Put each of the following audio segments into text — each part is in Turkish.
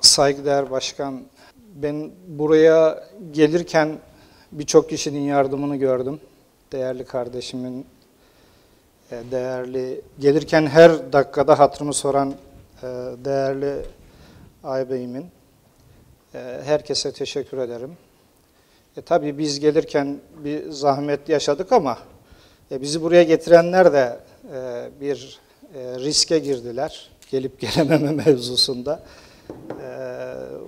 Saygıdeğer Başkan, ben buraya gelirken birçok kişinin yardımını gördüm. Değerli kardeşimin, değerli, gelirken her dakikada hatırımı soran değerli ağabeyimin, herkese teşekkür ederim. Tabii biz gelirken bir zahmet yaşadık ama bizi buraya getirenler de bir riske girdiler. Gelip gelememe mevzusunda.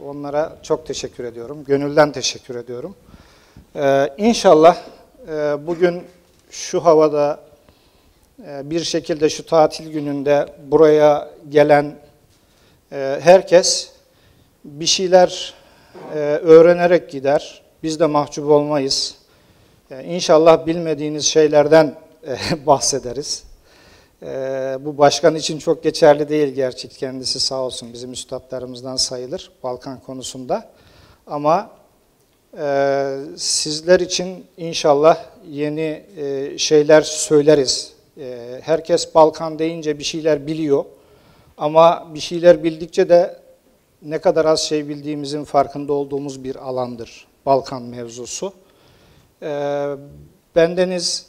Onlara çok teşekkür ediyorum. Gönülden teşekkür ediyorum. İnşallah bugün şu havada bir şekilde şu tatil gününde buraya gelen herkes bir şeyler öğrenerek gider. Biz de mahcup olmayız. İnşallah bilmediğiniz şeylerden bahsederiz. Bu başkan için çok geçerli değil gerçi, kendisi sağ olsun bizim üstadlarımızdan sayılır Balkan konusunda. Ama sizler için inşallah yeni şeyler söyleriz. Herkes Balkan deyince bir şeyler biliyor ama bir şeyler bildikçe de ne kadar az şey bildiğimizin farkında olduğumuz bir alandır Balkan mevzusu. Bendeniz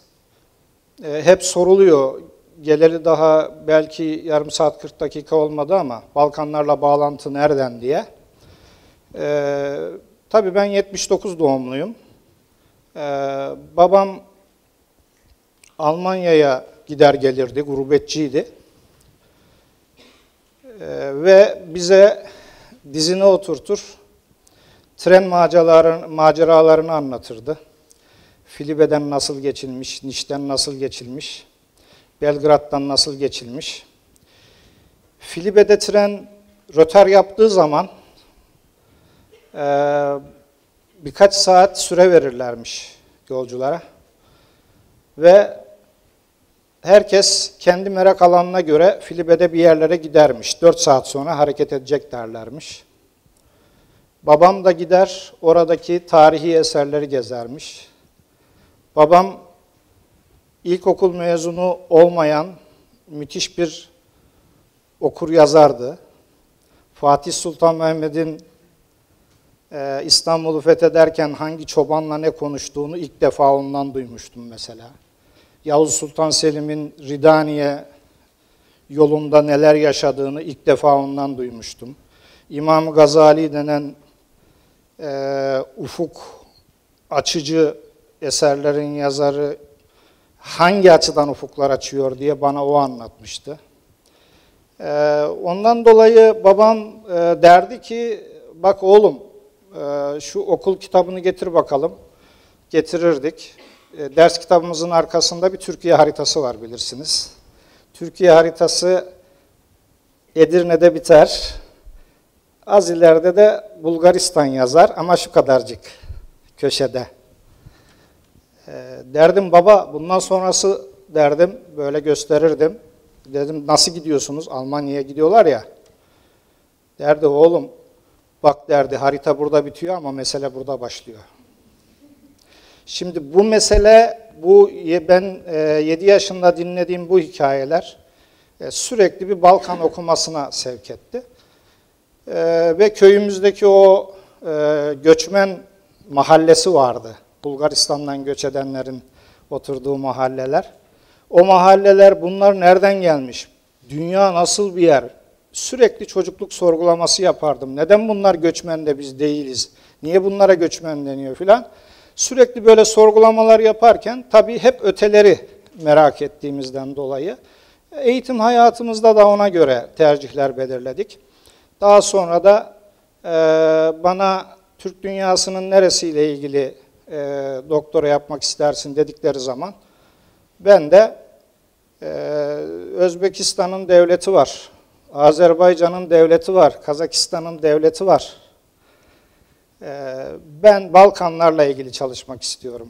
hep soruluyor. Geleli daha belki yarım saat 40 dakika olmadı ama Balkanlarla bağlantı nereden diye. Tabii ben 79 doğumluyum. Babam Almanya'ya gider gelirdi, gurbetçiydi. Ve bize dizine oturtur, tren maceralarını anlatırdı. Filibe'den nasıl geçilmiş, Niş'ten nasıl geçilmiş, Belgrad'dan nasıl geçilmiş. Filibe'de tren rötar yaptığı zaman birkaç saat süre verirlermiş yolculara. Ve herkes kendi merak alanına göre Filibe'de bir yerlere gidermiş. 4 saat sonra hareket edecek derlermiş. Babam da gider, oradaki tarihi eserleri gezermiş. Babam İlkokul mezunu olmayan müthiş bir okur yazardı. Fatih Sultan Mehmet'in İstanbul'u fethederken hangi çobanla ne konuştuğunu ilk defa ondan duymuştum mesela. Yavuz Sultan Selim'in Ridaniye yolunda neler yaşadığını ilk defa ondan duymuştum. İmam-ı Gazali denen ufuk açıcı eserlerin yazarı hangi açıdan ufuklar açıyor diye bana o anlatmıştı. Ondan dolayı babam derdi ki, bak oğlum şu okul kitabını getir bakalım. Getirirdik. Ders kitabımızın arkasında bir Türkiye haritası var, bilirsiniz. Türkiye haritası Edirne'de biter. Az ileride de Bulgaristan yazar ama şu kadarcık köşede. Derdim baba, bundan sonrası derdim, böyle gösterirdim. Dedim nasıl gidiyorsunuz? Almanya'ya gidiyorlar ya. Derdi oğlum, bak derdi harita burada bitiyor ama mesele burada başlıyor. Şimdi bu mesele, ben 7 yaşında dinlediğim bu hikayeler sürekli bir Balkan okumasına sevk etti. Ve köyümüzdeki o göçmen mahallesi vardı. Bulgaristan'dan göç edenlerin oturduğu mahalleler. O mahalleler, bunlar nereden gelmiş? Dünya nasıl bir yer? Sürekli çocukluk sorgulaması yapardım. Neden bunlar göçmen de biz değiliz? Niye bunlara göçmen deniyor filan? Sürekli böyle sorgulamalar yaparken tabii hep öteleri merak ettiğimizden dolayı eğitim hayatımızda da ona göre tercihler belirledik. Daha sonra da bana Türk dünyasının neresiyle ilgili doktora yapmak istersin dedikleri zaman ben de Özbekistan'ın devleti var, Azerbaycan'ın devleti var, Kazakistan'ın devleti var. Ben Balkanlarla ilgili çalışmak istiyorum.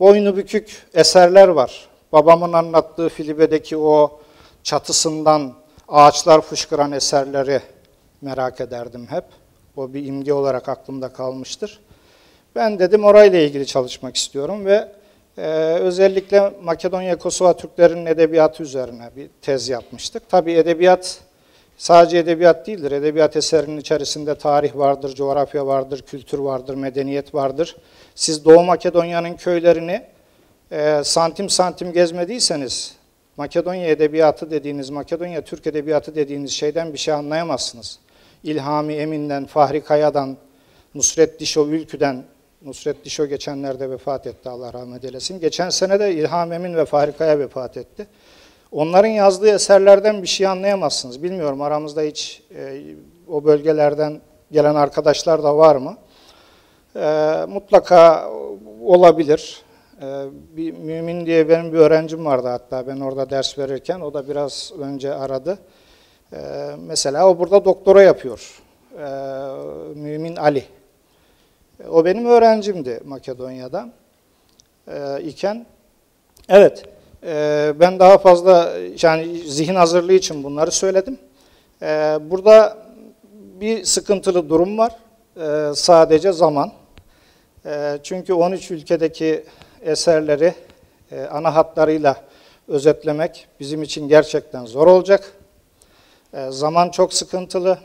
Boynu bükük eserler var. Babamın anlattığı Filibe'deki o çatısından ağaçlar fışkıran eserleri merak ederdim hep. O bir imge olarak aklımda kalmıştır. Ben dedim orayla ilgili çalışmak istiyorum ve Özellikle Makedonya, Kosova Türklerinin edebiyatı üzerine bir tez yapmıştık. Tabii edebiyat sadece edebiyat değildir. Edebiyat eserinin içerisinde tarih vardır, coğrafya vardır, kültür vardır, medeniyet vardır. Siz Doğu Makedonya'nın köylerini santim santim gezmediyseniz Makedonya edebiyatı dediğiniz, Makedonya Türk edebiyatı dediğiniz şeyden bir şey anlayamazsınız. İlhami Emin'den, Fahri Kaya'dan, Nusret Dişo Ülkü'den, Nusret Dişo geçenlerde vefat etti, Allah rahmet eylesin. Geçen sene de İlhami Emin ve Fahri Kaya vefat etti. Onların yazdığı eserlerden bir şey anlayamazsınız. Bilmiyorum aramızda hiç o bölgelerden gelen arkadaşlar da var mı? Mutlaka olabilir. Bir Mümin diye benim bir öğrencim vardı hatta, ben orada ders verirken. O da biraz önce aradı. Mesela o burada doktora yapıyor. Mümin Ali. O benim öğrencimdi Makedonya'da iken. Evet, ben daha fazla yani zihin hazırlığı için bunları söyledim. Burada bir sıkıntılı durum var. Sadece zaman. Çünkü 13 ülkedeki eserleri ana hatlarıyla özetlemek bizim için gerçekten zor olacak. Zaman çok sıkıntılı.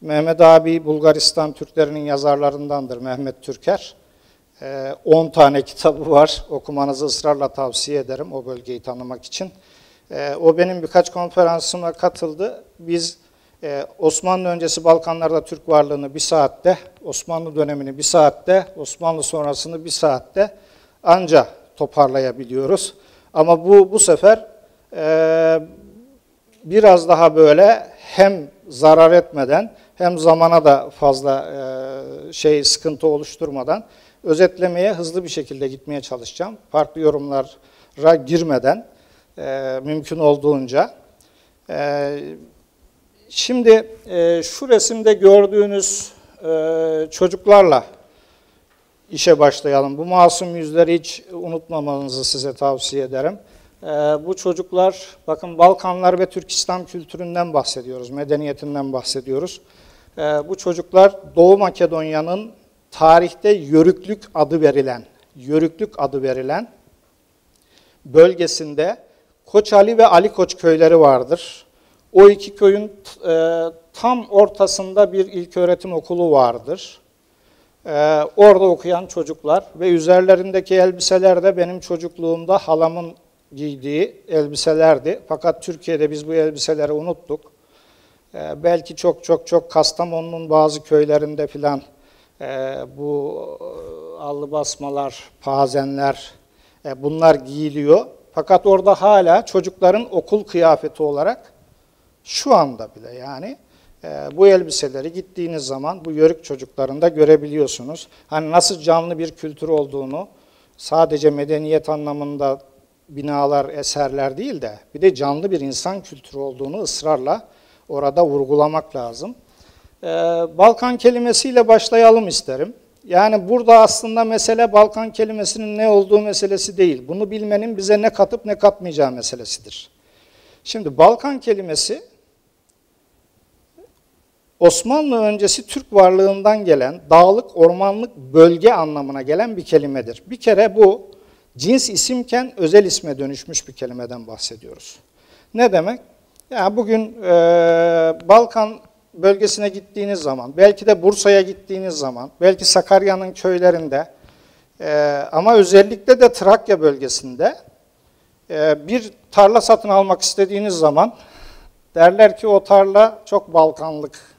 Mehmet abi Bulgaristan Türklerinin yazarlarındandır, Mehmet Türker. 10 tane kitabı var. Okumanızı ısrarla tavsiye ederim o bölgeyi tanımak için. O benim birkaç konferansıma katıldı. Biz Osmanlı öncesi Balkanlarda Türk varlığını bir saatte, Osmanlı dönemini bir saatte, Osmanlı sonrasını bir saatte anca toparlayabiliyoruz. Ama bu sefer biraz daha böyle hem zarar etmeden hem zamana da fazla sıkıntı oluşturmadan özetlemeye hızlı bir şekilde gitmeye çalışacağım. Farklı yorumlara girmeden mümkün olduğunca. Şimdi şu resimde gördüğünüz çocuklarla işe başlayalım. Bu masum yüzleri hiç unutmamanızı size tavsiye ederim. Bu çocuklar, bakın Balkanlar ve Türk İslam kültüründen bahsediyoruz, medeniyetinden bahsediyoruz. Bu çocuklar Doğu Makedonya'nın tarihte Yörüklük adı verilen bölgesinde Koç Ali ve Ali Koç köyleri vardır. O iki köyün tam ortasında bir ilköğretim okulu vardır. Orada okuyan çocuklar ve üzerlerindeki elbiseler de benim çocukluğumda halamın giydiği elbiselerdi. Fakat Türkiye'de biz bu elbiseleri unuttuk. Belki çok Kastamonu'nun bazı köylerinde filan bu allı basmalar, pazenler bunlar giyiliyor. Fakat orada hala çocukların okul kıyafeti olarak şu anda bile yani bu elbiseleri gittiğiniz zaman bu yörük çocuklarında görebiliyorsunuz. Hani nasıl canlı bir kültür olduğunu, sadece medeniyet anlamında binalar, eserler değil de bir de canlı bir insan kültürü olduğunu ısrarla orada vurgulamak lazım. Balkan kelimesiyle başlayalım isterim. Yani burada aslında mesele Balkan kelimesinin ne olduğu meselesi değil. Bunu bilmenin bize ne katıp ne katmayacağı meselesidir. Şimdi Balkan kelimesi Osmanlı öncesi Türk varlığından gelen dağlık, ormanlık bölge anlamına gelen bir kelimedir. Bir kere bu cins isimken özel isme dönüşmüş bir kelimeden bahsediyoruz. Ne demek? Yani bugün Balkan bölgesine gittiğiniz zaman, belki de Bursa'ya gittiğiniz zaman, belki Sakarya'nın köylerinde ama özellikle de Trakya bölgesinde bir tarla satın almak istediğiniz zaman derler ki o tarla çok Balkanlık.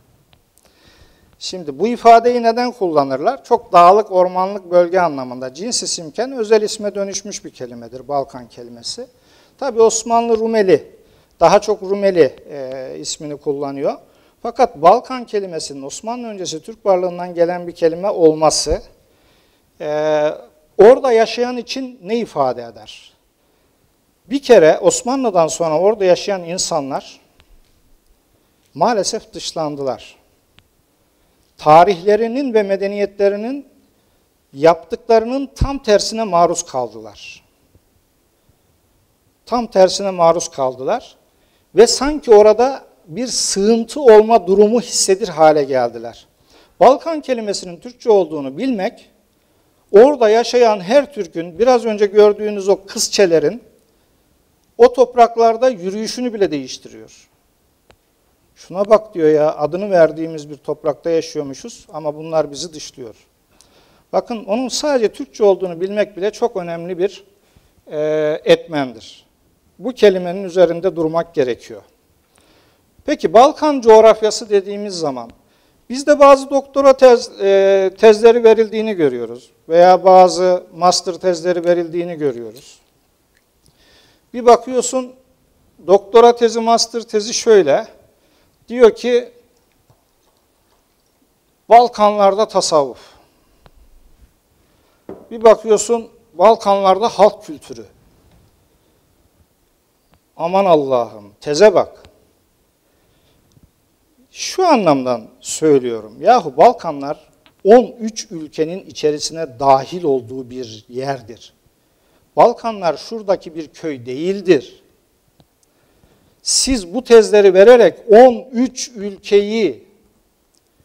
Şimdi bu ifadeyi neden kullanırlar? Çok dağlık, ormanlık bölge anlamında cins isimken özel isme dönüşmüş bir kelimedir Balkan kelimesi. Tabii Osmanlı Rumeli, daha çok Rumeli ismini kullanıyor. Fakat Balkan kelimesinin Osmanlı öncesi Türk varlığından gelen bir kelime olması orada yaşayan için ne ifade eder? Bir kere Osmanlı'dan sonra orada yaşayan insanlar maalesef dışlandılar. Tarihlerinin ve medeniyetlerinin yaptıklarının tam tersine maruz kaldılar. Tam tersine maruz kaldılar ve sanki orada bir sığıntı olma durumu hissedir hale geldiler. Balkan kelimesinin Türkçe olduğunu bilmek, orada yaşayan her Türk'ün, biraz önce gördüğünüz o kızçelerin o topraklarda yürüyüşünü bile değiştiriyor. Şuna bak diyor ya, adını verdiğimiz bir toprakta yaşıyormuşuz ama bunlar bizi dışlıyor. Bakın onun sadece Türkçe olduğunu bilmek bile çok önemli bir etmendir. Bu kelimenin üzerinde durmak gerekiyor. Peki Balkan coğrafyası dediğimiz zaman bizde bazı doktora tezleri verildiğini görüyoruz veya bazı master tezleri verildiğini görüyoruz. Bir bakıyorsun doktora tezi, master tezi şöyle, diyor ki Balkanlarda tasavvuf. Bir bakıyorsun Balkanlarda halk kültürü. Aman Allah'ım, teze bak. Şu anlamdan söylüyorum, yahu Balkanlar 13 ülkenin içerisine dahil olduğu bir yerdir. Balkanlar şuradaki bir köy değildir. Siz bu tezleri vererek 13 ülkeyi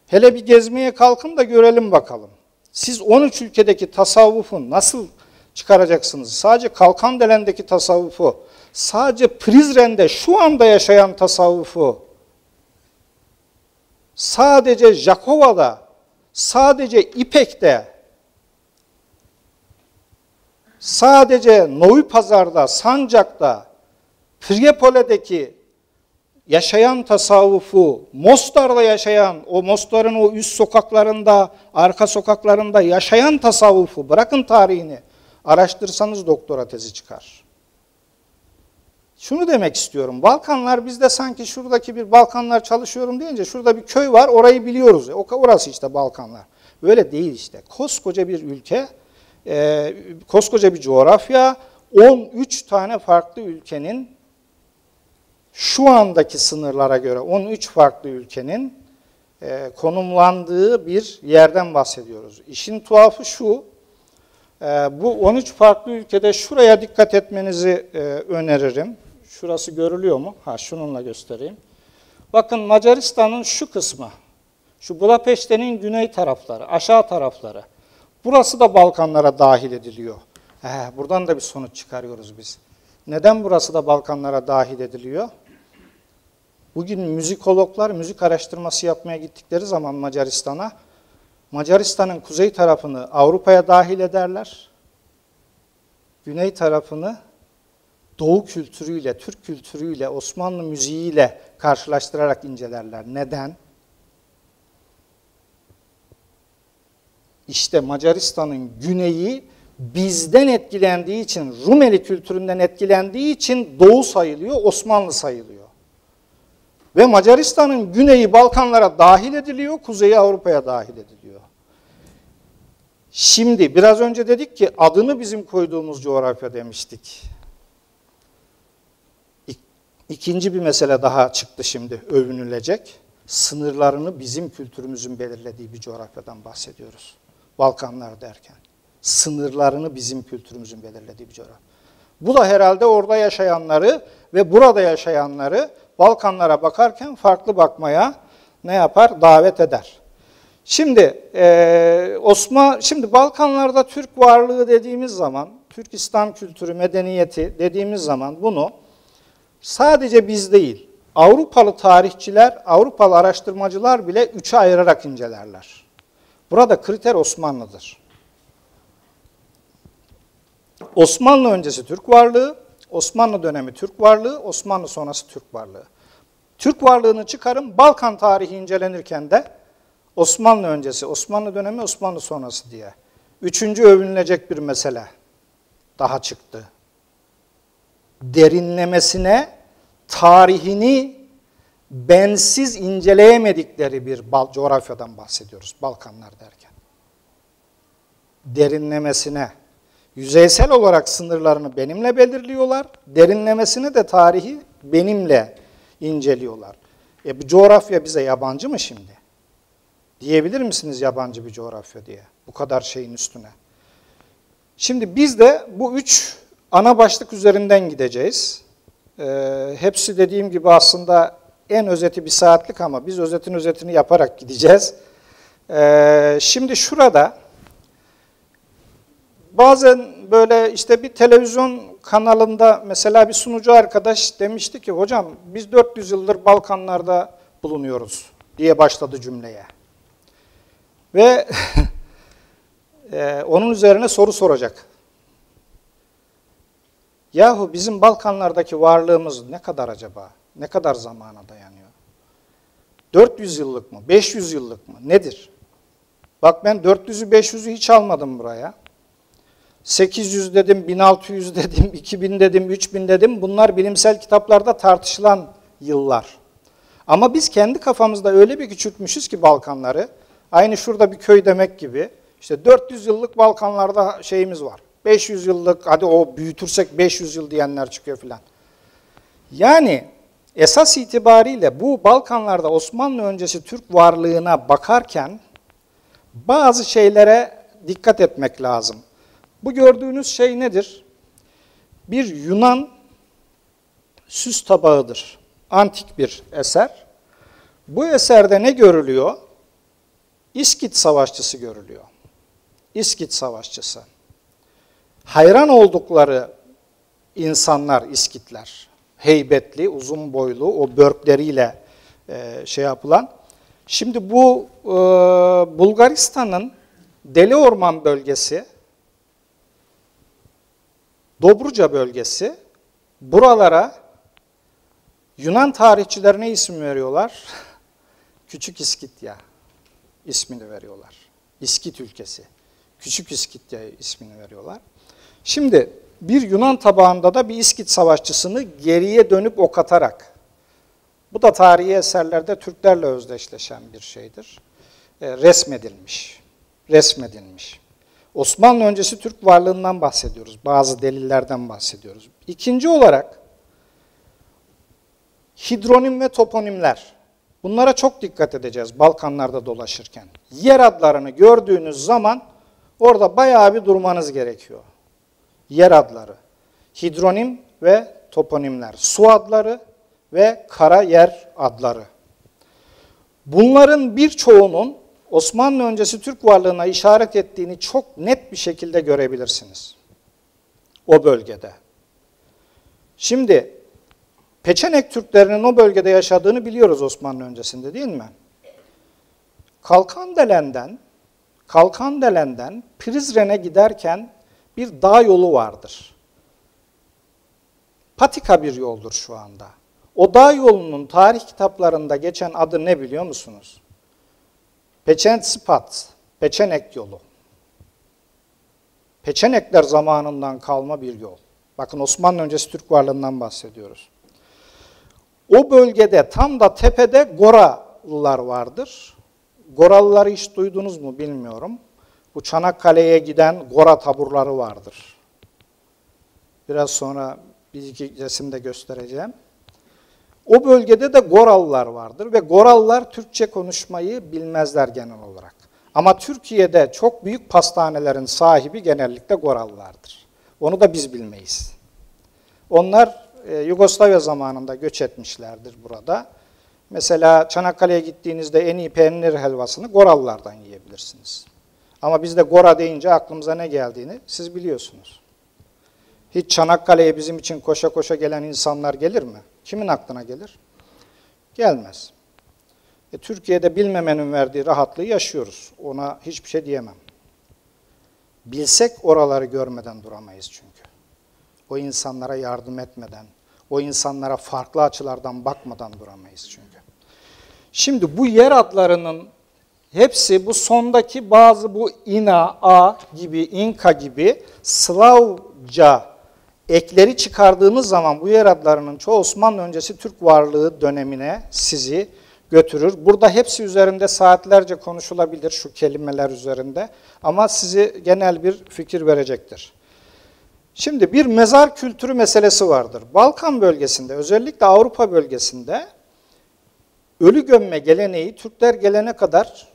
hele bir gezmeye kalkın da görelim bakalım. Siz 13 ülkedeki tasavvufu nasıl çıkaracaksınız? Sadece Kalkandelen'deki tasavvufu, sadece Prizren'de şu anda yaşayan tasavvufu, sadece Jakova'da, sadece İpek'te, sadece Noypazar'da, Sancak'ta, Priyepole'deki yaşayan tasavvufu, Mostar'da yaşayan, o Mostar'ın o üst sokaklarında, arka sokaklarında yaşayan tasavvufu, bırakın tarihini, araştırsanız doktora tezi çıkar. Şunu demek istiyorum, Balkanlar bizde sanki şuradaki bir Balkanlar çalışıyorum deyince şurada bir köy var orayı biliyoruz. Orası işte Balkanlar. Böyle değil işte. Koskoca bir ülke, koskoca bir coğrafya, 13 tane farklı ülkenin şu andaki sınırlara göre 13 farklı ülkenin konumlandığı bir yerden bahsediyoruz. İşin tuhafı şu, bu 13 farklı ülkede şuraya dikkat etmenizi öneririm. Şurası görülüyor mu? Ha, şununla göstereyim. Bakın Macaristan'ın şu kısmı, şu Budapeşte'nin güney tarafları, aşağı tarafları. Burası da Balkanlara dahil ediliyor. Buradan da bir sonuç çıkarıyoruz biz. Neden burası da Balkanlara dahil ediliyor? Bugün müzikologlar müzik araştırması yapmaya gittikleri zaman Macaristan'a, Macaristan'ın kuzey tarafını Avrupa'ya dahil ederler. Güney tarafını Doğu kültürüyle, Türk kültürüyle, Osmanlı müziğiyle karşılaştırarak incelerler. Neden? İşte Macaristan'ın güneyi bizden etkilendiği için, Rumeli kültüründen etkilendiği için Doğu sayılıyor, Osmanlı sayılıyor. Ve Macaristan'ın güneyi Balkanlara dahil ediliyor, kuzeyi Avrupa'ya dahil ediliyor. Şimdi biraz önce dedik ki adını bizim koyduğumuz coğrafya demiştik. İkinci bir mesele daha çıktı şimdi övünülecek. Sınırlarını bizim kültürümüzün belirlediği bir coğrafyadan bahsediyoruz. Balkanlar derken. Sınırlarını bizim kültürümüzün belirlediği bir coğrafya. Bu da herhalde orada yaşayanları ve burada yaşayanları Balkanlara bakarken farklı bakmaya ne yapar? Davet eder. Şimdi şimdi Balkanlarda Türk varlığı dediğimiz zaman, Türk İslam kültürü, medeniyeti dediğimiz zaman bunu sadece biz değil, Avrupalı tarihçiler, Avrupalı araştırmacılar bile üçe ayırarak incelerler. Burada kriter Osmanlı'dır. Osmanlı öncesi Türk varlığı, Osmanlı dönemi Türk varlığı, Osmanlı sonrası Türk varlığı. Türk varlığını çıkarın, Balkan tarihi incelenirken de Osmanlı öncesi, Osmanlı dönemi, Osmanlı sonrası diye. Üçüncü övünülecek bir mesele daha çıktı. Derinlemesine tarihini bensiz inceleyemedikleri bir coğrafyadan bahsediyoruz Balkanlar derken. Derinlemesine. Yüzeysel olarak sınırlarını benimle belirliyorlar, derinlemesini de tarihi benimle inceliyorlar. Bu coğrafya bize yabancı mı şimdi? Diyebilir misiniz yabancı bir coğrafya diye bu kadar şeyin üstüne? Şimdi biz de bu üç ana başlık üzerinden gideceğiz. Hepsi dediğim gibi aslında en özeti bir saatlik ama biz özetin özetini yaparak gideceğiz. Şimdi şurada Bazen böyle işte bir televizyon kanalında mesela bir sunucu arkadaş demişti ki hocam biz 400 yıldır Balkanlarda bulunuyoruz diye başladı cümleye. Ve onun üzerine soru soracak. Yahu bizim Balkanlardaki varlığımız ne kadar acaba? Ne kadar zamana dayanıyor? 400 yıllık mı? 500 yıllık mı? Nedir? Bak ben 400'ü 500'ü hiç almadım buraya. 800 dedim, 1600 dedim, 2000 dedim, 3000 dedim. Bunlar bilimsel kitaplarda tartışılan yıllar. Ama biz kendi kafamızda öyle bir küçültmüşüz ki Balkanları. Aynı şurada bir köy demek gibi. İşte 400 yıllık Balkanlarda şeyimiz var. 500 yıllık, hadi o büyütürsek 500 yıl diyenler çıkıyor filan. Yani esas itibariyle bu Balkanlarda Osmanlı öncesi Türk varlığına bakarken bazı şeylere dikkat etmek lazım. Bu gördüğünüz şey nedir? Bir Yunan süs tabağıdır. Antik bir eser. Bu eserde ne görülüyor? İskit savaşçısı görülüyor. İskit savaşçısı. Hayran oldukları insanlar İskitler. Heybetli, uzun boylu, o börkleriyle şey yapılan. Şimdi bu Bulgaristan'ın Deli Orman bölgesi, Dobruca bölgesi, buralara Yunan tarihçilerine isim veriyorlar. Küçük İskitya ismini veriyorlar. İskit ülkesi. Küçük İskitya ismini veriyorlar. Şimdi bir Yunan tabağında da bir İskit savaşçısını geriye dönüp ok atarak, bu da tarihi eserlerde Türklerle özdeşleşen bir şeydir. Resmedilmiş. Resmedilmiş. Osmanlı öncesi Türk varlığından bahsediyoruz. Bazı delillerden bahsediyoruz. İkinci olarak hidronim ve toponimler. Bunlara çok dikkat edeceğiz Balkanlarda dolaşırken. Yer adlarını gördüğünüz zaman orada bayağı bir durmanız gerekiyor. Yer adları, hidronim ve toponimler, su adları ve kara yer adları. Bunların birçoğunun Osmanlı öncesi Türk varlığına işaret ettiğini çok net bir şekilde görebilirsiniz o bölgede. Şimdi Peçenek Türklerinin o bölgede yaşadığını biliyoruz Osmanlı öncesinde değil mi? Kalkandelen'den Prizren'e giderken bir dağ yolu vardır. Patika bir yoldur şu anda. O dağ yolunun tarih kitaplarında geçen adı ne biliyor musunuz? Peçentspat, Peçenek yolu. Peçenekler zamanından kalma bir yol. Bakın Osmanlı öncesi Türk varlığından bahsediyoruz. O bölgede tam da tepede Goralılar vardır. Goralıları hiç duydunuz mu bilmiyorum. Bu Çanakkale'ye giden Gora taburları vardır. Biraz sonra bir iki resimde göstereceğim. O bölgede de Goralılar vardır ve Goralılar Türkçe konuşmayı bilmezler genel olarak. Ama Türkiye'de çok büyük pastanelerin sahibi genellikle Goralılardır. Onu da biz bilmeyiz. Onlar Yugoslavya zamanında göç etmişlerdir burada. Mesela Çanakkale'ye gittiğinizde en iyi peynir helvasını Goralılardan yiyebilirsiniz. Ama bizde Gora deyince aklımıza ne geldiğini siz biliyorsunuz. Hiç Çanakkale'ye bizim için koşa koşa gelen insanlar gelir mi? Kimin aklına gelir? Gelmez. Türkiye'de bilmemenin verdiği rahatlığı yaşıyoruz. Ona hiçbir şey diyemem. Bilsek oraları görmeden duramayız çünkü. O insanlara yardım etmeden, o insanlara farklı açılardan bakmadan duramayız çünkü. Şimdi bu yer adlarının hepsi bu sondaki bazı bu İna, A gibi, İnka gibi Slavca ekleri çıkardığınız zaman bu yer adlarının çoğu Osmanlı öncesi Türk varlığı dönemine sizi götürür. Burada hepsi üzerinde saatlerce konuşulabilir şu kelimeler üzerinde ama sizi genel bir fikir verecektir. Şimdi bir mezar kültürü meselesi vardır. Balkan bölgesinde özellikle Avrupa bölgesinde ölü gömme geleneği Türkler gelene kadar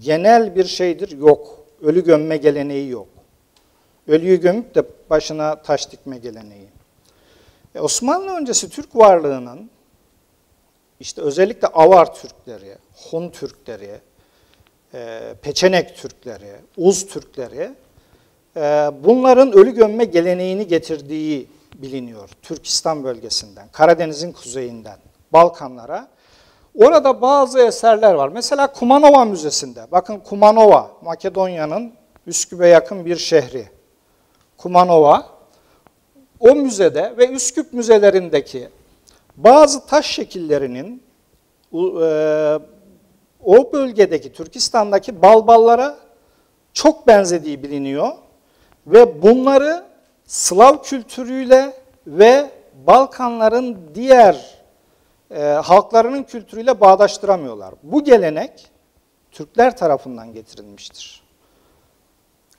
genel bir şeydir, yok. Ölü gömme geleneği yok. Ölüyü gömüp de başına taş dikme geleneği. Osmanlı öncesi Türk varlığının işte özellikle Avar Türkleri, Hun Türkleri, Peçenek Türkleri, Uz Türkleri Bunların ölü gömme geleneğini getirdiği biliniyor. Türkistan bölgesinden, Karadeniz'in kuzeyinden, Balkanlara. Orada bazı eserler var. Mesela Kumanova Müzesi'nde. Bakın Kumanova, Makedonya'nın Üsküp'e yakın bir şehri. Kumanova, o müzede ve Üsküp müzelerindeki bazı taş şekillerinin o bölgedeki, Türkistan'daki balballara çok benzediği biliniyor. Ve bunları Slav kültürüyle ve Balkanların diğer halklarının kültürüyle bağdaştıramıyorlar. Bu gelenek Türkler tarafından getirilmiştir.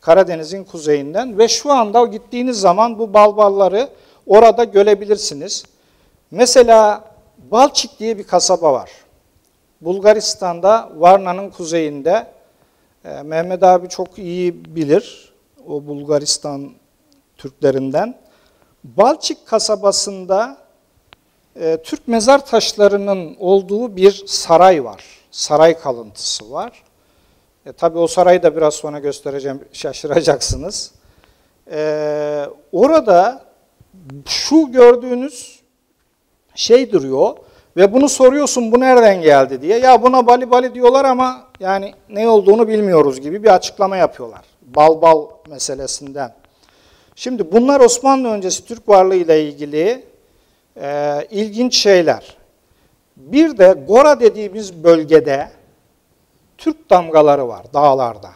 Karadeniz'in kuzeyinden ve şu anda gittiğiniz zaman bu balbalları orada görebilirsiniz. Mesela Balçık diye bir kasaba var. Bulgaristan'da, Varna'nın kuzeyinde. Mehmet abi çok iyi bilir o Bulgaristan Türklerinden. Balçık kasabasında Türk mezar taşlarının olduğu bir saray var. Saray kalıntısı var. Tabii o sarayı da biraz sonra göstereceğim, şaşıracaksınız. Orada şu gördüğünüz şey duruyor ve bunu soruyorsun, bu nereden geldi diye. Ya buna bali bali diyorlar ama yani ne olduğunu bilmiyoruz gibi bir açıklama yapıyorlar. Balbal meselesinden. Şimdi bunlar Osmanlı öncesi Türk varlığı ile ilgili ilginç şeyler. Bir de Gora dediğimiz bölgede Türk damgaları var dağlarda.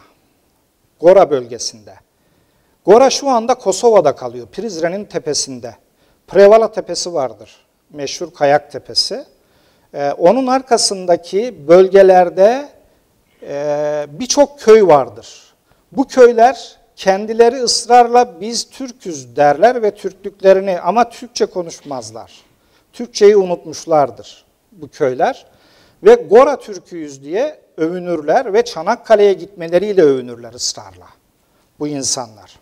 Gora bölgesinde. Gora şu anda Kosova'da kalıyor. Prizren'in tepesinde. Prevala Tepesi vardır. Meşhur Kayak Tepesi. Onun arkasındaki bölgelerde birçok köy vardır. Bu köyler kendileri ısrarla biz Türk'üz derler ve Türklüklerini, ama Türkçe konuşmazlar. Türkçeyi unutmuşlardır bu köyler. Ve Gora Türk'üyüz diye övünürler ve Çanakkale'ye gitmeleriyle övünürler ısrarla bu insanlar.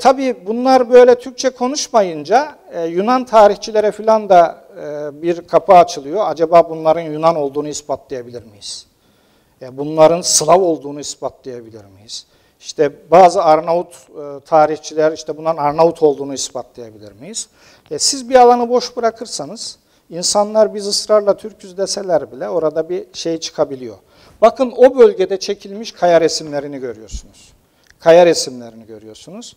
Tabii bunlar böyle Türkçe konuşmayınca Yunan tarihçilere falan da bir kapı açılıyor. Acaba bunların Yunan olduğunu ispatlayabilir miyiz? Bunların Slav olduğunu ispatlayabilir miyiz? İşte bazı Arnavut tarihçiler işte bunların Arnavut olduğunu ispatlayabilir miyiz? Siz bir alanı boş bırakırsanız insanlar biz ısrarla Türküz deseler bile orada bir şey çıkabiliyor. Bakın o bölgede çekilmiş kaya resimlerini görüyorsunuz. Kaya resimlerini görüyorsunuz.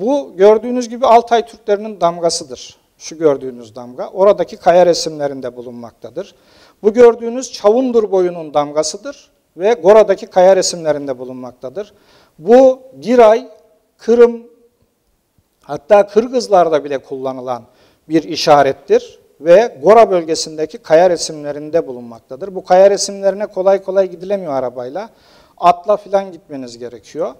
Bu gördüğünüz gibi Altay Türklerinin damgasıdır. Şu gördüğünüz damga oradaki kaya resimlerinde bulunmaktadır. Bu gördüğünüz Çavundur boyunun damgasıdır ve Gora'daki kaya resimlerinde bulunmaktadır. Bu Giray, Kırım, hatta Kırgızlarda bile kullanılan bir işarettir ve Gora bölgesindeki kaya resimlerinde bulunmaktadır. Bu kaya resimlerine kolay kolay gidilemiyor arabayla. Atla filan gitmeniz gerekiyor.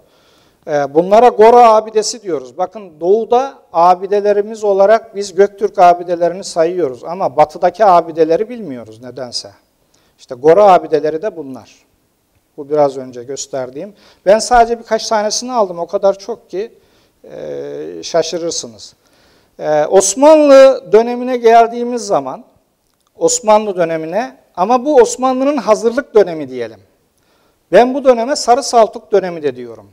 Bunlara Gora abidesi diyoruz. Bakın doğuda abidelerimiz olarak biz Göktürk abidelerini sayıyoruz ama batıdaki abideleri bilmiyoruz nedense. İşte Gora abideleri de bunlar. Bu biraz önce gösterdiğim. Ben sadece birkaç tanesini aldım. O kadar çok ki şaşırırsınız. Osmanlı dönemine geldiğimiz zaman, Osmanlı dönemine, ama bu Osmanlı'nın hazırlık dönemi diyelim. Ben bu döneme Sarı Saltuk dönemi de diyorum.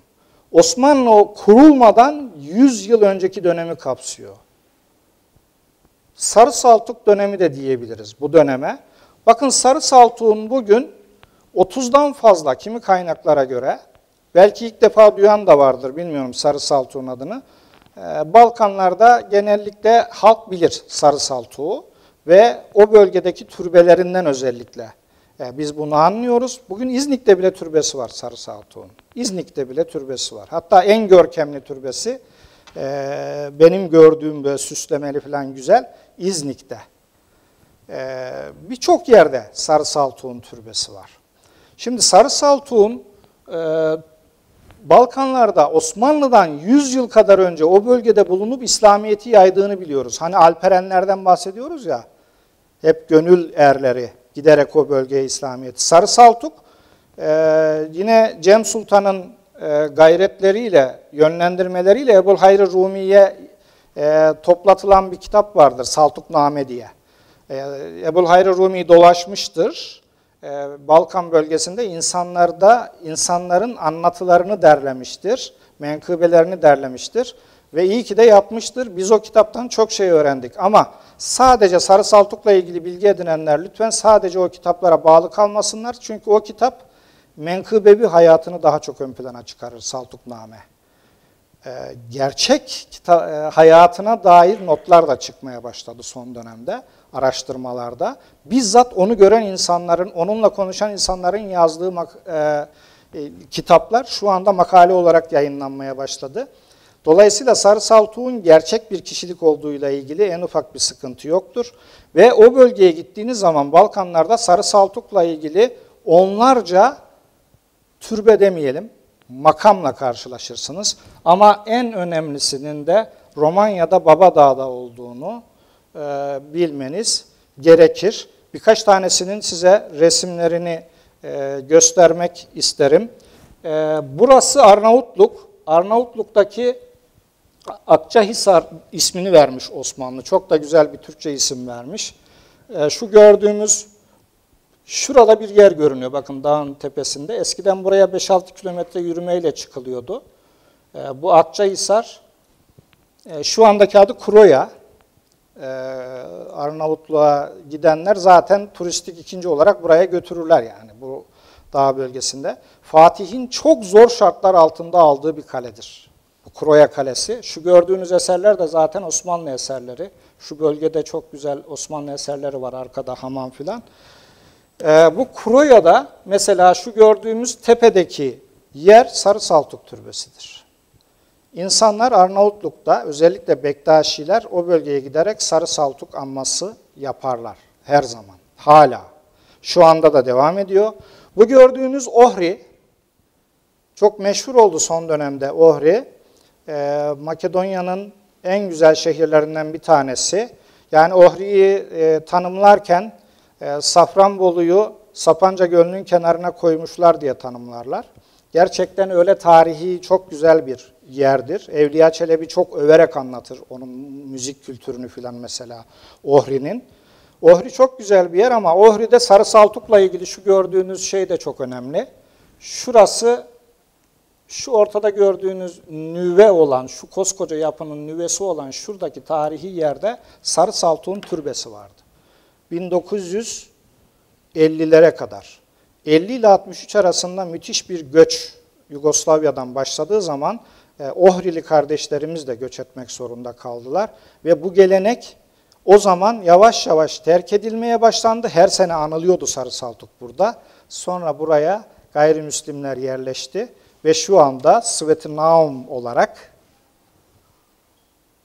Osmanlı kurulmadan 100 yıl önceki dönemi kapsıyor. Sarı Saltuk dönemi de diyebiliriz bu döneme. Bakın Sarı Saltuk'un bugün 30'dan fazla kimi kaynaklara göre, belki ilk defa duyan da vardır, bilmiyorum Sarı Saltuk'un adını. Balkanlarda genellikle halk bilir Sarı Saltuk'u ve o bölgedeki türbelerinden özellikle. Biz bunu anlıyoruz. Bugün İznik'te bile türbesi var Sarı Saltuk'un. İznik'te bile türbesi var. Hatta en görkemli türbesi benim gördüğüm böyle süslemeli falan güzel İznik'te. Birçok yerde Sarı Saltuk'un türbesi var. Şimdi Sarı Saltuk'un Balkanlarda Osmanlı'dan 100 yıl kadar önce o bölgede bulunup İslamiyet'i yaydığını biliyoruz. Hani Alperenlerden bahsediyoruz ya, hep gönül erleri giderek o bölgeye İslamiyet'i. Sarı Saltuk yine Cem Sultan'ın gayretleriyle, yönlendirmeleriyle Ebul Hayr-ı Rumi'ye toplatılan bir kitap vardır, Saltukname diye. Ebul Hayr-ı Rumi dolaşmıştır. Balkan bölgesinde insanların anlatılarını derlemiştir menkıbelerini derlemiştir. Ve iyi ki de yapmıştır. Biz o kitaptan çok şey öğrendik. Ama sadece Sarı Saltuk'la ilgili bilgi edinenler lütfen sadece o kitaplara bağlı kalmasınlar. Çünkü o kitap menkıbevi hayatını daha çok ön plana çıkarır, Saltukname. Gerçek hayatına dair notlar da çıkmaya başladı son dönemde, araştırmalarda. Bizzat onu gören insanların, onunla konuşan insanların yazdığı kitaplar şu anda makale olarak yayınlanmaya başladı. Dolayısıyla Sarı Saltuk'un gerçek bir kişilik olduğuyla ilgili en ufak bir sıkıntı yoktur. Ve o bölgeye gittiğiniz zaman Balkanlarda Sarı Saltuk'la ilgili onlarca türbe demeyelim, makamla karşılaşırsınız. Ama en önemlisinin de Romanya'da Babadağ'da olduğunu bilmeniz gerekir. Birkaç tanesinin size resimlerini göstermek isterim. Burası Arnavutluk. Arnavutluk'taki Akçahisar ismini vermiş Osmanlı. Çok da güzel bir Türkçe isim vermiş. Şu gördüğümüz, şurada bir yer görünüyor bakın dağın tepesinde. Eskiden buraya 5-6 kilometre yürümeyle çıkılıyordu. Bu Akçahisar, şu andaki adı Kroya. Arnavutluğa gidenler zaten turistik ikinci olarak buraya götürürler yani bu dağ bölgesinde. Fatih'in çok zor şartlar altında aldığı bir kaledir. Bu Kroya Kalesi. Şu gördüğünüz eserler de zaten Osmanlı eserleri. Şu bölgede çok güzel Osmanlı eserleri var, arkada hamam filan. Bu Kroya'da mesela şu gördüğümüz tepedeki yer Sarı Saltuk Türbesi'dir. İnsanlar Arnavutluk'ta özellikle Bektaşiler o bölgeye giderek Sarı Saltuk anması yaparlar her zaman, hala. Şu anda da devam ediyor. Bu gördüğünüz Ohri, çok meşhur oldu son dönemde Ohri. Makedonya'nın en güzel şehirlerinden bir tanesi. Yani Ohri'yi tanımlarken Safranbolu'yu Sapanca Gölü'nün kenarına koymuşlar diye tanımlarlar. Gerçekten öyle tarihi çok güzel bir yerdir. Evliya Çelebi çok överek anlatır onun müzik kültürünü filan mesela Ohri'nin. Ohri çok güzel bir yer ama Ohri'de Sarı Saltuk'la ilgili şu gördüğünüz şey de çok önemli. Şurası, şu ortada gördüğünüz nüve olan, şu koskoca yapının nüvesi olan şuradaki tarihi yerde Sarı Saltuk'un türbesi vardı. 1950'lere kadar, 50 ile 63 arasında müthiş bir göç Yugoslavya'dan başladığı zaman Ohrili kardeşlerimiz de göç etmek zorunda kaldılar. Ve bu gelenek o zaman yavaş yavaş terk edilmeye başlandı. Her sene anılıyordu Sarı Saltuk burada. Sonra buraya gayrimüslimler yerleşti ve şu anda Sveti Naum olarak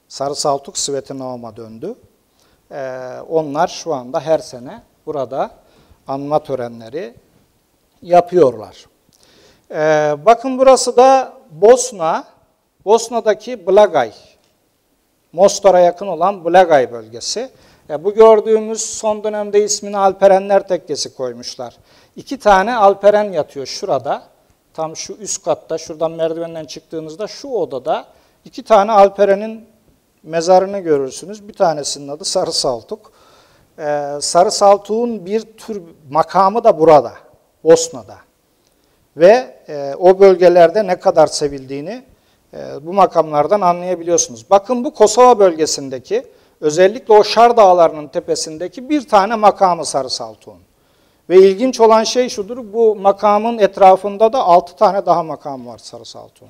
Sarı Saltuk Sveti Naum'a döndü. Onlar şu anda her sene burada anma törenleri yapıyorlar. Bakın burası da Bosna, Bosna'daki Blagaj, Mostar'a yakın olan Blagaj bölgesi. Bu gördüğümüz son dönemde ismini Alperenler Tekkesi koymuşlar. 2 tane Alperen yatıyor şurada, tam şu üst katta, şuradan merdivenden çıktığınızda şu odada 2 tane Alperen'in mezarını görürsünüz. Bir tanesinin adı Sarı Saltuk. Sarı Saltuk'un bir tür makamı da burada, Bosna'da. Ve o bölgelerde ne kadar sevildiğini bu makamlardan anlayabiliyorsunuz. Bakın bu Kosova bölgesindeki, özellikle o Şar Dağları'nın tepesindeki bir tane makamı Sarı Saltuk'un. Ve ilginç olan şey şudur, bu makamın etrafında da 6 tane daha makam var Sarı Saltuk'un.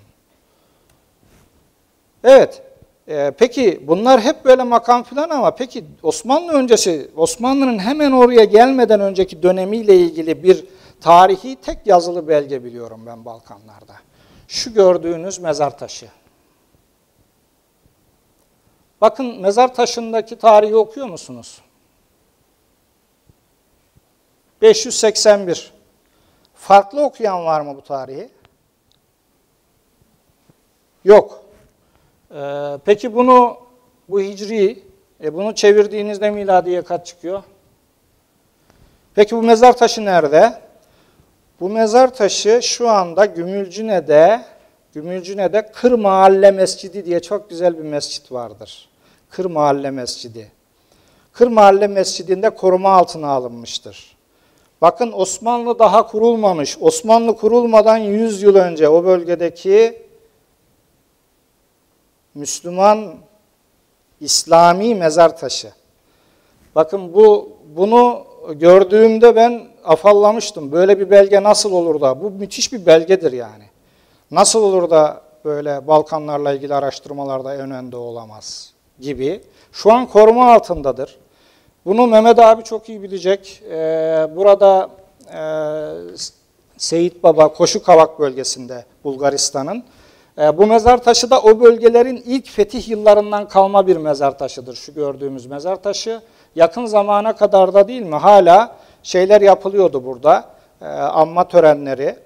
Evet. Peki bunlar hep böyle makam filan ama peki Osmanlı öncesi, Osmanlı'nın hemen oraya gelmeden önceki dönemiyle ilgili bir tarihi tek yazılı belge biliyorum ben Balkanlarda. Şu gördüğünüz mezar taşı. Bakın mezar taşındaki tarihi okuyor musunuz? 581. Farklı okuyan var mı bu tarihi? Yok. Peki bunu, bu Hicri, bunu çevirdiğinizde miladiye kaç çıkıyor? Peki bu mezar taşı nerede? Bu mezar taşı şu anda Gümülcine'de Kır Mahalle Mescidi diye çok güzel bir mescit vardır. Kır Mahalle Mescidi. Kır Mahalle Mescidi'nde koruma altına alınmıştır. Bakın Osmanlı daha kurulmamış. Osmanlı kurulmadan 100 yıl önce o bölgedeki Müslüman İslami mezar taşı. Bakın bunu gördüğümde ben afallamıştım. Böyle bir belge nasıl olur da, bu müthiş bir belgedir yani. Nasıl olur da böyle Balkanlarla ilgili araştırmalarda en önde olamaz gibi. Şu an koruma altındadır. Bunu Mehmet abi çok iyi bilecek. Burada Seyit Baba, Koşukavak bölgesinde Bulgaristan'ın. Bu mezar taşı da o bölgelerin ilk fetih yıllarından kalma bir mezar taşıdır. Şu gördüğümüz mezar taşı. Yakın zamana kadar da değil mi? Hala şeyler yapılıyordu burada. Anma törenleri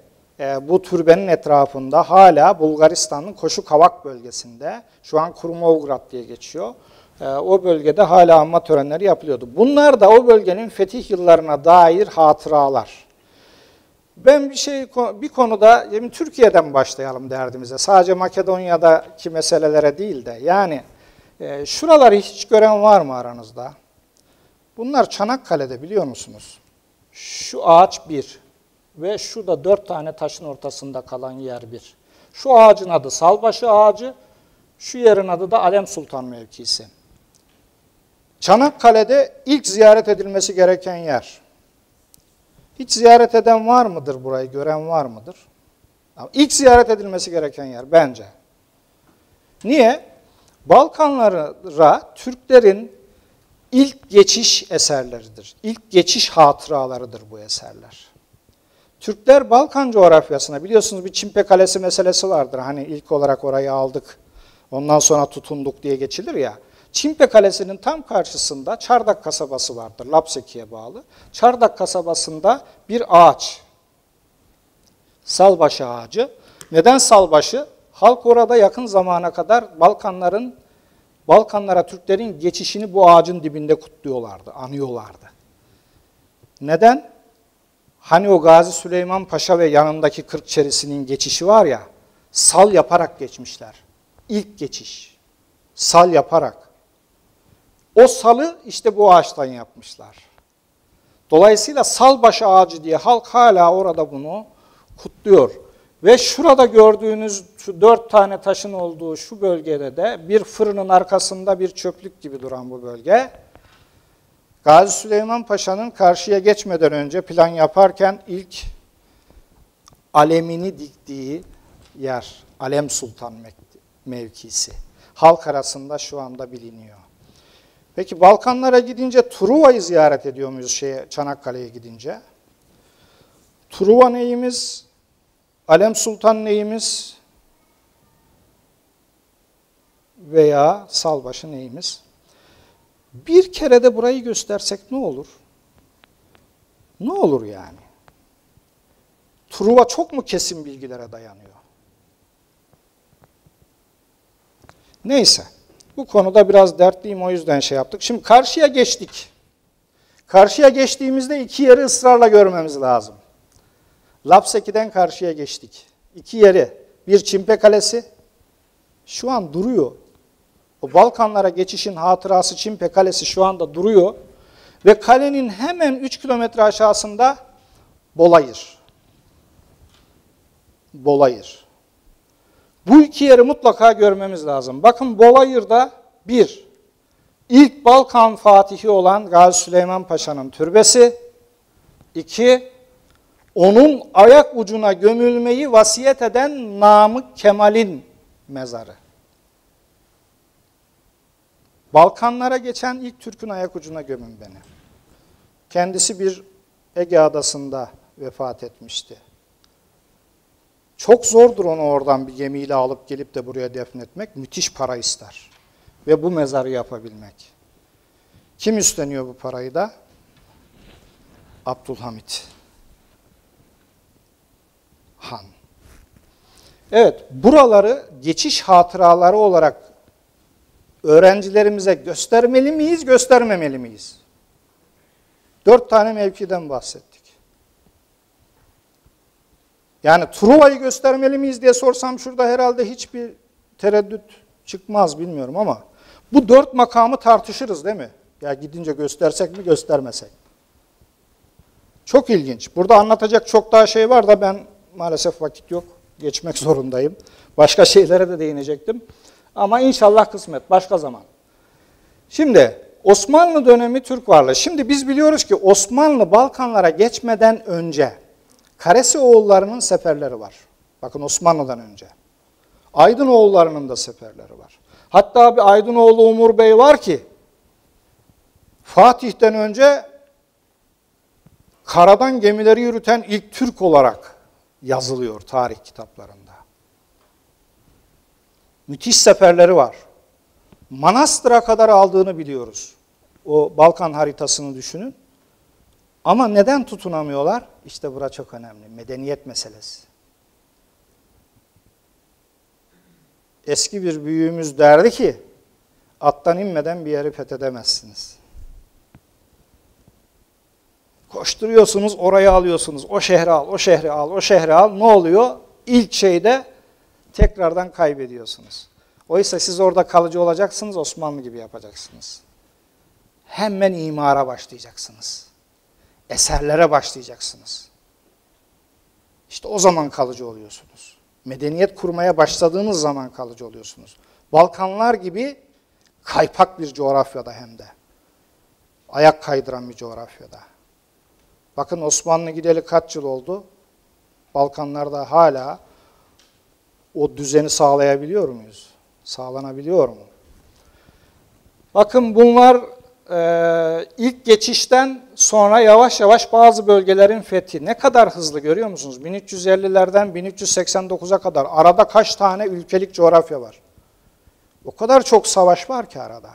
bu türbenin etrafında hala Bulgaristan'ın Koşukavak bölgesinde. Şu an Kurumovgrad diye geçiyor. O bölgede hala anma törenleri yapılıyordu. Bunlar da o bölgenin fetih yıllarına dair hatıralar. Ben bir konuda, yani Türkiye'den başlayalım derdimize. Sadece Makedonya'daki meselelere değil de. Yani şuraları hiç gören var mı aranızda? Bunlar Çanakkale'de, biliyor musunuz? Şu ağaç bir ve şu da 4 tane taşın ortasında kalan yer bir. Şu ağacın adı Salbaşı ağacı, şu yerin adı da Alem Sultan mevkisi. Çanakkale'de ilk ziyaret edilmesi gereken yer. Hiç ziyaret eden var mıdır burayı, gören var mıdır? Ama ilk ziyaret edilmesi gereken yer bence. Niye? Balkanlara Türklerin ilk geçiş eserleridir. İlk geçiş hatıralarıdır bu eserler. Türkler Balkan coğrafyasına, biliyorsunuz bir Çimpe Kalesi meselesi vardır. Hani ilk olarak orayı aldık, ondan sonra tutunduk diye geçilir ya. Çimpe Kalesi'nin tam karşısında Çardak kasabası vardır, Lapseki'ye bağlı. Çardak kasabasında bir ağaç, Salbaşı ağacı. Neden Salbaşı? Halk orada yakın zamana kadar Balkanlara Türklerin geçişini bu ağacın dibinde kutluyorlardı, anıyorlardı. Neden? Hani o Gazi Süleyman Paşa ve yanındaki Kırkçerisi'nin geçişi var ya, sal yaparak geçmişler. İlk geçiş, sal yaparak. O salı işte bu ağaçtan yapmışlar. Dolayısıyla Salbaşı ağacı diye halk hala orada bunu kutluyor. Ve şurada gördüğünüz şu 4 tane taşın olduğu şu bölgede de bir fırının arkasında bir çöplük gibi duran bu bölge. Gazi Süleyman Paşa'nın karşıya geçmeden önce plan yaparken ilk alemini diktiği yer, Alem Sultan mevkisi. Halk arasında şu anda biliniyor. Peki Balkanlara gidince Truva'yı ziyaret ediyor muyuz Çanakkale'ye gidince? Truva neyimiz? Alem Sultan neyimiz? Veya Salbaşı neyimiz? Bir kere de burayı göstersek ne olur? Ne olur yani? Truva çok mu kesin bilgilere dayanıyor? Neyse. Bu konuda biraz dertliyim, o yüzden şey yaptık. Şimdi karşıya geçtik. Karşıya geçtiğimizde iki yeri ısrarla görmemiz lazım. Lapseki'den karşıya geçtik. İki yeri. Bir Çimpe Kalesi. Şu an duruyor. O Balkanlara geçişin hatırası Çimpe Kalesi şu anda duruyor. Ve kalenin hemen 3 kilometre aşağısında Bolayır. Bolayır. Bu iki yeri mutlaka görmemiz lazım. Bakın Bolayır'da bir, ilk Balkan fatihi olan Gazi Süleyman Paşa'nın türbesi. 2, onun ayak ucuna gömülmeyi vasiyet eden Namık Kemal'in mezarı. Balkanlara geçen ilk Türk'ün ayak ucuna gömün beni. Kendisi bir Ege adasında vefat etmişti. Çok zordur onu oradan bir gemiyle alıp gelip de buraya defnetmek. Müthiş para ister. Ve bu mezarı yapabilmek. Kim üstleniyor bu parayı da? Abdülhamit Han. Evet, buraları geçiş hatıraları olarak öğrencilerimize göstermeli miyiz, göstermemeli miyiz? 4 tane mevkiden bahsettik. Yani Truva'yı göstermeli miyiz diye sorsam şurada herhalde hiçbir tereddüt çıkmaz, bilmiyorum ama bu 4 makamı tartışırız değil mi? Ya gidince göstersek mi göstermesek? Çok ilginç. Burada anlatacak çok daha şey var da ben maalesef vakit yok. Geçmek zorundayım. Başka şeylere de değinecektim. Ama inşallah kısmet, başka zaman. Şimdi Osmanlı dönemi Türk varlığı. Şimdi biz biliyoruz ki Osmanlı Balkanlara geçmeden önce Karesi oğullarının seferleri var. Bakın Osmanlı'dan önce. Aydınoğullarının da seferleri var. Hatta bir Aydınoğlu Umur Bey var ki Fatih'ten önce karadan gemileri yürüten ilk Türk olarak yazılıyor tarih kitaplarında. Müthiş seferleri var. Manastır'a kadar aldığını biliyoruz. O Balkan haritasını düşünün. Ama neden tutunamıyorlar? İşte bura çok önemli. Medeniyet meselesi. Eski bir büyüğümüz derdi ki, attan inmeden bir yeri fethedemezsiniz. Koşturuyorsunuz, orayı alıyorsunuz. O şehri al, o şehri al, o şehri al. Ne oluyor? İlk şeyde tekrardan kaybediyorsunuz. Oysa siz orada kalıcı olacaksınız, Osmanlı gibi yapacaksınız. Hemen imara başlayacaksınız. Eserlere başlayacaksınız. İşte o zaman kalıcı oluyorsunuz. Medeniyet kurmaya başladığınız zaman kalıcı oluyorsunuz. Balkanlar gibi kaypak bir coğrafyada hem de. Ayak kaydıran bir coğrafyada. Bakın Osmanlı gideli kaç yıl oldu? Balkanlarda hala o düzeni sağlayabiliyor muyuz? Sağlanabiliyor mu? Bakın bunlar ilk geçişten sonra yavaş yavaş bazı bölgelerin fethi. Ne kadar hızlı görüyor musunuz? 1350'lerden 1389'a kadar arada kaç tane ülkelik coğrafya var? O kadar çok savaş var ki arada.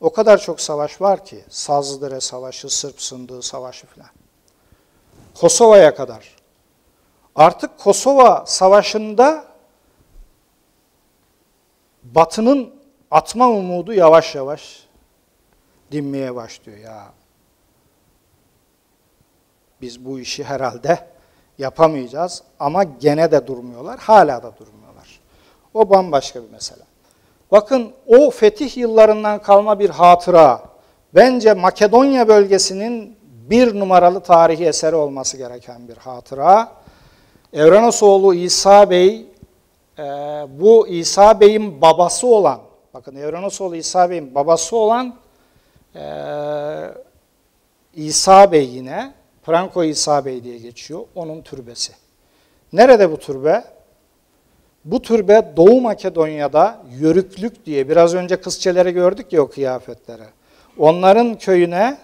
O kadar çok savaş var ki. Sazlıdere Savaşı, Sırp Sındığı Savaşı filan. Kosova'ya kadar. Artık Kosova Savaşı'nda Batı'nın atma umudu yavaş yavaş dinmeye başlıyor. Ya biz bu işi herhalde yapamayacağız ama gene de durmuyorlar. Hala da durmuyorlar. O bambaşka bir mesele. Bakın o fetih yıllarından kalma bir hatıra. Bence Makedonya bölgesinin bir numaralı tarihi eseri olması gereken bir hatıra. Evrenosoğlu İsa Bey, bu İsa Bey'in babası olan, bakın Evrenosoğlu İsa Bey'in babası olan İsa Bey yine, Franco İsa Bey diye geçiyor, onun türbesi. Nerede bu türbe? Bu türbe Doğu Makedonya'da Yörüklük diye, biraz önce kızçeleri gördük ya o kıyafetleri. Onların köyüne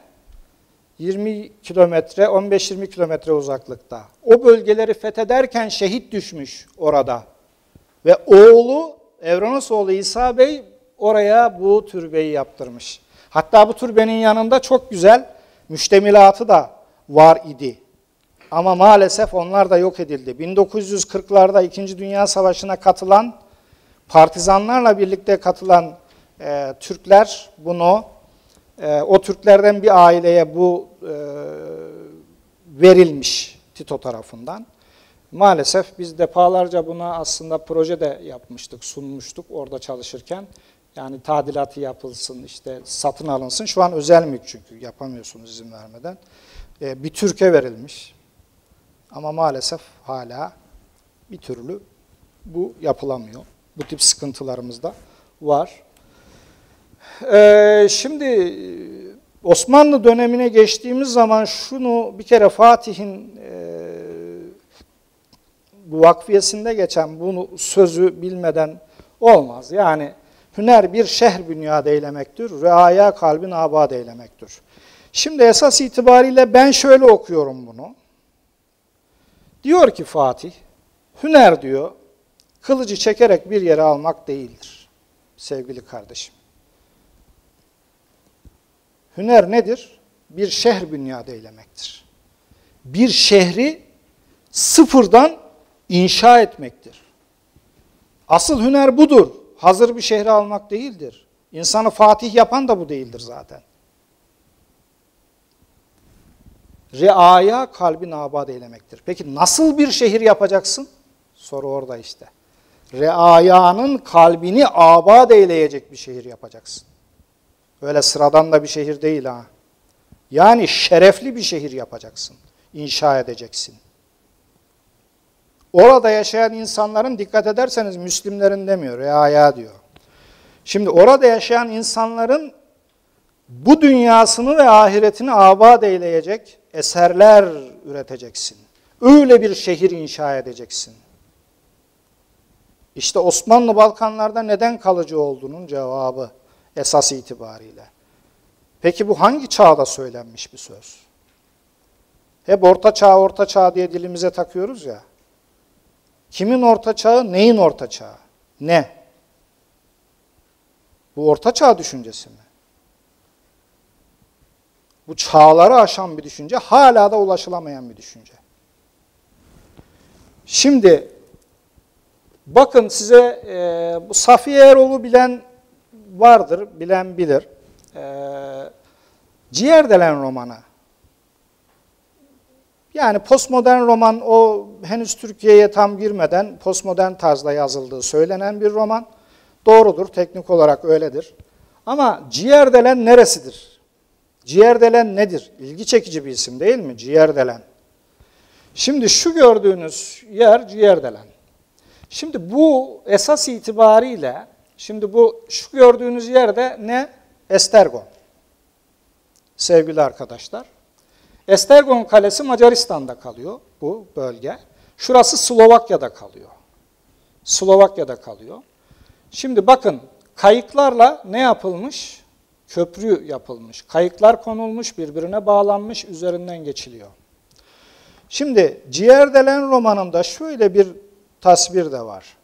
20 kilometre, 15-20 kilometre uzaklıkta. O bölgeleri fethederken şehit düşmüş orada. Ve oğlu, Evrenosoğlu İsa Bey oraya bu türbeyi yaptırmış. Hatta bu türbenin yanında çok güzel müştemilatı da var idi. Ama maalesef onlar da yok edildi. 1940'larda 2. Dünya Savaşı'na katılan, partizanlarla birlikte katılan Türkler bunu, o Türklerden bir aileye bu verilmiş Tito tarafından. Maalesef biz defalarca buna aslında proje de yapmıştık, sunmuştuk orada çalışırken. Yani tadilatı yapılsın, işte satın alınsın. Şu an özel mülk çünkü, yapamıyorsunuz izin vermeden. Bir Türk'e verilmiş. Ama maalesef hala bir türlü bu yapılamıyor. Bu tip sıkıntılarımız da var. Şimdi Osmanlı dönemine geçtiğimiz zaman şunu bir kere Fatih'in bu vakfiyesinde geçen bunu sözü bilmeden olmaz. Yani hüner bir şehir bünyad eylemektir, reaya kalbin abad eylemektir. Şimdi esas itibariyle ben şöyle okuyorum bunu. Diyor ki Fatih, hüner diyor, kılıcı çekerek bir yere almak değildir sevgili kardeşim. Hüner nedir? Bir şehir bünyad eylemektir. Bir şehri sıfırdan İnşa etmektir. Asıl hüner budur. Hazır bir şehri almak değildir. İnsanı fatih yapan da bu değildir zaten. Riaya kalbini abad eylemektir. Peki nasıl bir şehir yapacaksın? Soru orada işte. Riayanın kalbini abad eyleyecek bir şehir yapacaksın. Öyle sıradan da bir şehir değil ha. Yani şerefli bir şehir yapacaksın. İnşa edeceksin. Orada yaşayan insanların, dikkat ederseniz Müslümlerin demiyor, reaya diyor. Şimdi orada yaşayan insanların bu dünyasını ve ahiretini abad eyleyecek eserler üreteceksin. Öyle bir şehir inşa edeceksin. İşte Osmanlı Balkanlarda neden kalıcı olduğunun cevabı esas itibariyle. Peki bu hangi çağda söylenmiş bir söz? Hep orta çağ, orta çağ diye dilimize takıyoruz ya. Kimin orta çağı, neyin orta çağı? Ne? Bu orta çağ düşüncesi mi? Bu çağları aşan bir düşünce, hala da ulaşılamayan bir düşünce. Şimdi bakın size bu Safiye Erol'u bilen vardır, bilen bilir. Ciğerdelen romanı. Yani postmodern roman, o henüz Türkiye'ye tam girmeden postmodern tarzda yazıldığı söylenen bir roman. Doğrudur, teknik olarak öyledir. Ama Ciğerdelen neresidir? Ciğerdelen nedir? İlgi çekici bir isim değil mi? Ciğerdelen. Şimdi şu gördüğünüz yer Ciğerdelen. Şimdi bu esas itibariyle, şimdi bu şu gördüğünüz yerde ne? Estergon. Sevgili arkadaşlar. Estergon Kalesi Macaristan'da kalıyor, bu bölge. Şurası Slovakya'da kalıyor. Slovakya'da kalıyor. Şimdi bakın, kayıklarla ne yapılmış? Köprü yapılmış. Kayıklar konulmuş, birbirine bağlanmış, üzerinden geçiliyor. Şimdi Ciğerdelen romanında şöyle bir tasvir de var.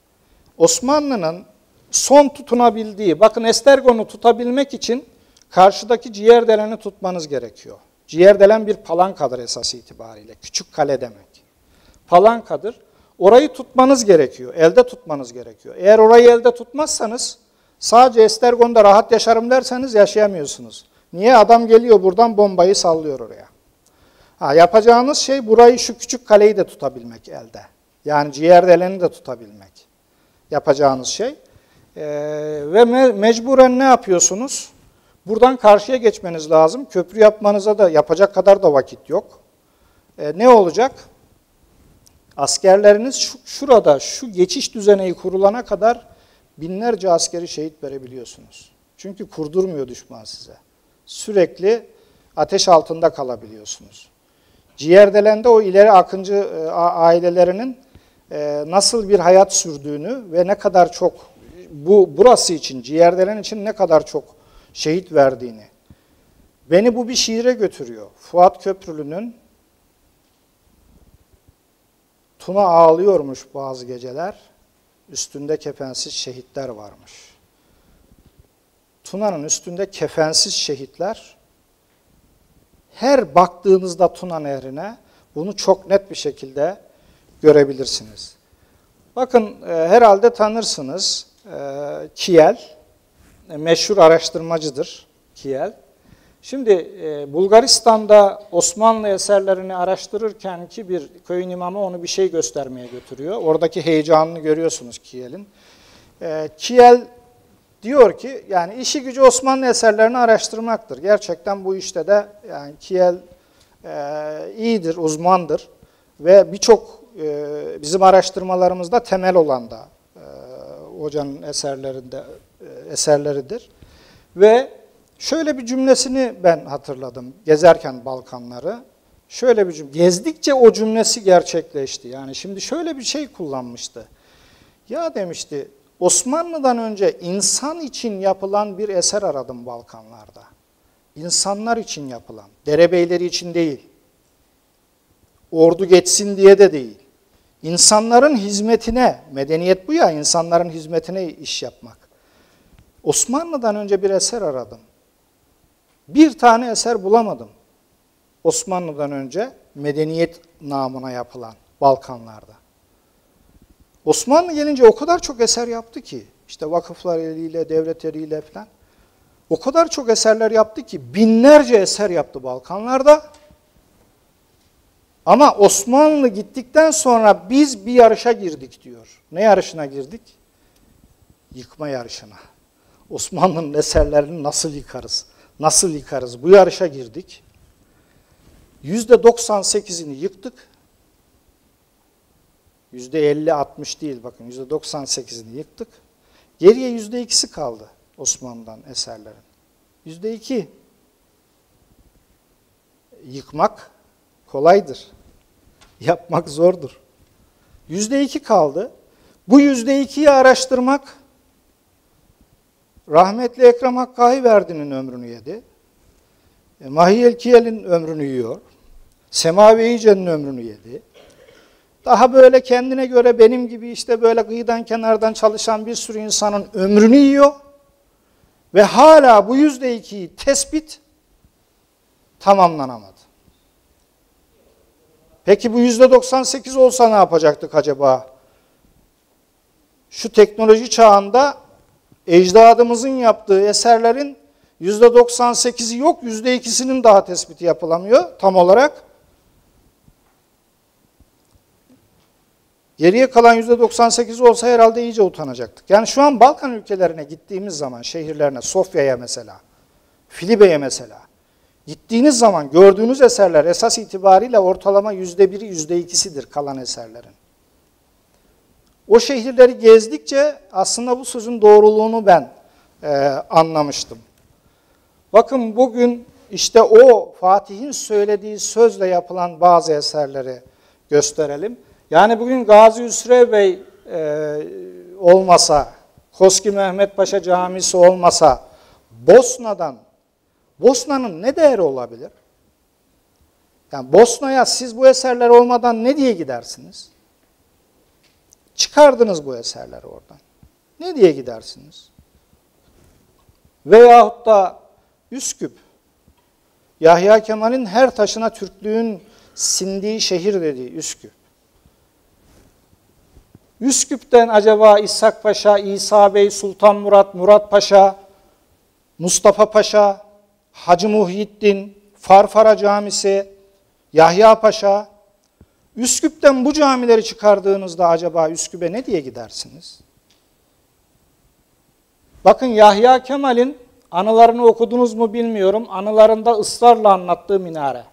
Osmanlı'nın son tutunabildiği, bakın Estergon'u tutabilmek için karşıdaki Ciğerdelen'i tutmanız gerekiyor. Ciğerdelen bir palankadır esas itibariyle. Küçük kale demek. Palankadır. Orayı tutmanız gerekiyor. Elde tutmanız gerekiyor. Eğer orayı elde tutmazsanız, sadece Estergon'da rahat yaşarım derseniz yaşayamıyorsunuz. Niye? Adam geliyor buradan bombayı sallıyor oraya. Ha, yapacağınız şey burayı, şu küçük kaleyi de tutabilmek elde. Yani Ciğerdelen'i de tutabilmek. Yapacağınız şey. Ve mecburen ne yapıyorsunuz? Buradan karşıya geçmeniz lazım. Köprü yapmanıza da yapacak kadar da vakit yok. Ne olacak? Askerleriniz şurada, şu geçiş düzeneği kurulana kadar binlerce askeri şehit verebiliyorsunuz. Çünkü kurdurmuyor düşman size. Sürekli ateş altında kalabiliyorsunuz. Ciğerdelen'de o ileri akıncı ailelerinin nasıl bir hayat sürdüğünü ve ne kadar çok, burası için, Ciğerdelen için ne kadar çok şehit verdiğini. Beni bu bir şiire götürüyor. Fuat Köprülü'nün Tuna ağlıyormuş bazı geceler, üstünde kefensiz şehitler varmış. Tuna'nın üstünde kefensiz şehitler, her baktığınızda Tuna Nehri'ne, bunu çok net bir şekilde görebilirsiniz. Bakın herhalde tanırsınız Kiyel. Meşhur araştırmacıdır Kiyel. Şimdi Bulgaristan'da Osmanlı eserlerini araştırırken ki bir köyün imamı onu bir şey göstermeye götürüyor. Oradaki heyecanını görüyorsunuz Kiyel'in. Kiyel diyor ki, yani işi gücü Osmanlı eserlerini araştırmaktır. Gerçekten bu işte de yani Kiyel iyidir, uzmandır ve birçok bizim araştırmalarımızda temel olan da hocanın eserleridir. Ve şöyle bir cümlesini ben hatırladım gezerken Balkanları. Şöyle bir cümle, gezdikçe o cümlesi gerçekleşti. Yani şimdi şöyle bir şey kullanmıştı. Ya demişti, Osmanlı'dan önce insan için yapılan bir eser aradım Balkanlarda. İnsanlar için yapılan, derebeyleri için değil. Ordu geçsin diye de değil. İnsanların hizmetine, medeniyet bu ya, insanların hizmetine iş yapmak. Osmanlı'dan önce bir eser aradım. Bir tane eser bulamadım. Osmanlı'dan önce medeniyet namına yapılan Balkanlarda. Osmanlı gelince o kadar çok eser yaptı ki, işte vakıflar eliyle, devlet eliyle falan. O kadar çok eserler yaptı ki, binlerce eser yaptı Balkanlarda. Ama Osmanlı gittikten sonra biz bir yarışa girdik diyor. Ne yarışına girdik? Yıkma yarışına. Osmanlı'nın eserlerini nasıl yıkarız? Nasıl yıkarız? Bu yarışa girdik. %98'ini yıktık. %50-60 değil bakın, %98'ini yıktık. Geriye %2'si kaldı Osmanlı'dan eserlerin. %2. Yıkmak kolaydır. Yapmak zordur. %2 kaldı. Bu %2'yi araştırmak rahmetli Ekrem Hakkariverdi'nin ömrünü yedi. Mahiyel Kiyel'in ömrünü yiyor. Semavi İyice'nin ömrünü yedi. Daha böyle kendine göre benim gibi işte böyle kıyıdan kenardan çalışan bir sürü insanın ömrünü yiyor. Ve hala bu %2'yi tespit tamamlanamadı. Peki bu %98 olsa ne yapacaktık acaba? Şu teknoloji çağında ecdadımızın yaptığı eserlerin %98'i yok, %2'sinin daha tespiti yapılamıyor tam olarak. Geriye kalan %98 olsa herhalde iyice utanacaktık. Yani şu an Balkan ülkelerine gittiğimiz zaman, şehirlerine, Sofya'ya mesela, Filibe'ye mesela, gittiğiniz zaman gördüğünüz eserler esas itibariyle ortalama %1'i, %2'sidir kalan eserlerin. O şehirleri gezdikçe aslında bu sözün doğruluğunu ben anlamıştım. Bakın bugün işte o Fatih'in söylediği sözle yapılan bazı eserleri gösterelim. Yani bugün Gazi Üsrev Bey olmasa, Koski Mehmet Paşa Camisi olmasa Bosna'nın ne değeri olabilir? Yani Bosna'ya siz bu eserler olmadan ne diye gidersiniz? Çıkardınız bu eserleri oradan. Ne diye gidersiniz? Veyahut da Üsküp, Yahya Kemal'in her taşına Türklüğün sindiği şehir dediği Üsküp. Üsküp'ten acaba İshak Paşa, İsa Bey, Sultan Murat, Murat Paşa, Mustafa Paşa, Hacı Muhyiddin, Farfara Camisi, Yahya Paşa, Üsküp'ten bu camileri çıkardığınızda acaba Üsküp'e ne diye gidersiniz? Bakın Yahya Kemal'in anılarını okudunuz mu bilmiyorum. Anılarında ısrarla anlattığı minare.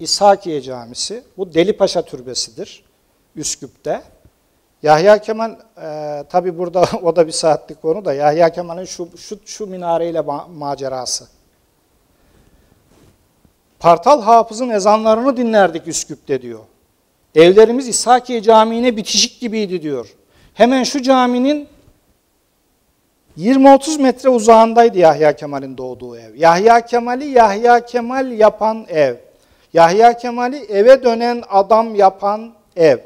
İshakiye Camisi. Bu Delipaşa Türbesi'dir Üsküp'te. Yahya Kemal, tabi burada o da bir saatlik konu da, Yahya Kemal'in şu minareyle macerası. Partal Hafız'ın ezanlarını dinlerdik Üsküp'te diyor. Evlerimiz İshakiye Camii'ne bitişik gibiydi diyor. Hemen şu caminin 20-30 metre uzağındaydı Yahya Kemal'in doğduğu ev. Yahya Kemal'i Yahya Kemal yapan ev. Yahya Kemal'i eve dönen adam yapan ev.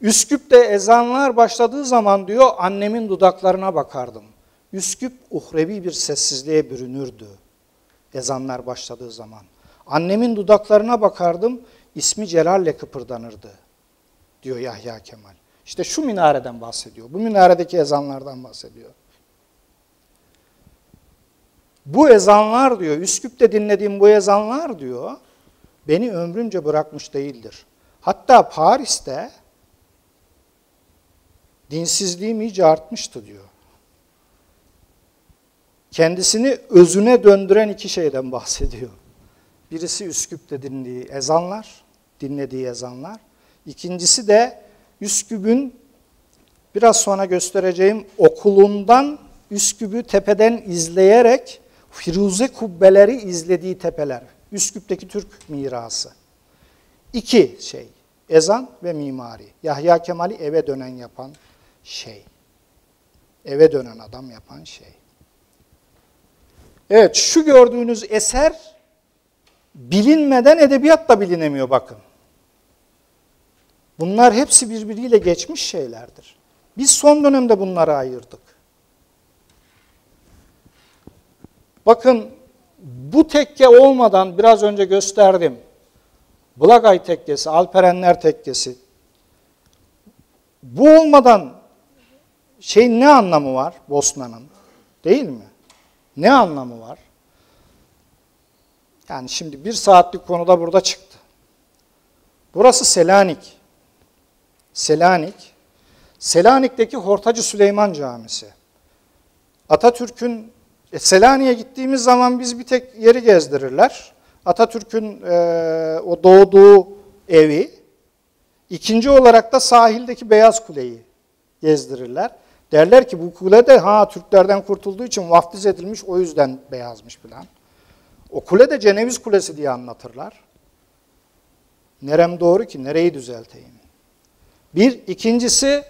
Üsküp'te ezanlar başladığı zaman diyor annemin dudaklarına bakardım. Üsküp uhrevi bir sessizliğe bürünürdü ezanlar başladığı zaman. Annemin dudaklarına bakardım, ismi Celal'le kıpırdanırdı diyor Yahya Kemal. İşte şu minareden bahsediyor. Bu minaredeki ezanlardan bahsediyor. Bu ezanlar diyor, Üsküp'te dinlediğim bu ezanlar diyor, beni ömrümce bırakmış değildir. Hatta Paris'te dinsizliğim iyice artmıştı diyor. Kendisini özüne döndüren iki şeyden bahsediyor. Birisi Üsküp'te dinlediği ezanlar. İkincisi de Üsküp'ün biraz sonra göstereceğim okulundan Üsküp'ü tepeden izleyerek Firuze kubbeleri izlediği tepeler. Üsküp'teki Türk mirası. İki şey, ezan ve mimari. Yahya Kemal'i eve dönen yapan şey. Eve dönen adam yapan şey. Evet, şu gördüğünüz eser bilinmeden edebiyatla bilinemiyor bakın. Bunlar hepsi birbiriyle geçmiş şeylerdir. Biz son dönemde bunları ayırdık. Bakın bu tekke olmadan biraz önce gösterdim. Blagay tekkesi, Alperenler tekkesi. Bu olmadan şeyin ne anlamı var Bosna'nın? Değil mi? Ne anlamı var? Yani şimdi bir saatlik konuda burada çıktı. Burası Selanik. Selanik'teki Hortacı Süleyman Camisi. Atatürk'ün, Selanik'e gittiğimiz zaman biz bir tek yeri gezdirirler. Atatürk'ün o doğduğu evi, İkinci olarak da sahildeki Beyaz Kule'yi gezdirirler. Derler ki bu kule de Türklerden kurtulduğu için vaftiz edilmiş, o yüzden beyazmış falan. O kule de Ceneviz Kulesi diye anlatırlar. Nerem doğru ki, nereyi düzelteyim? Bir, ikincisi,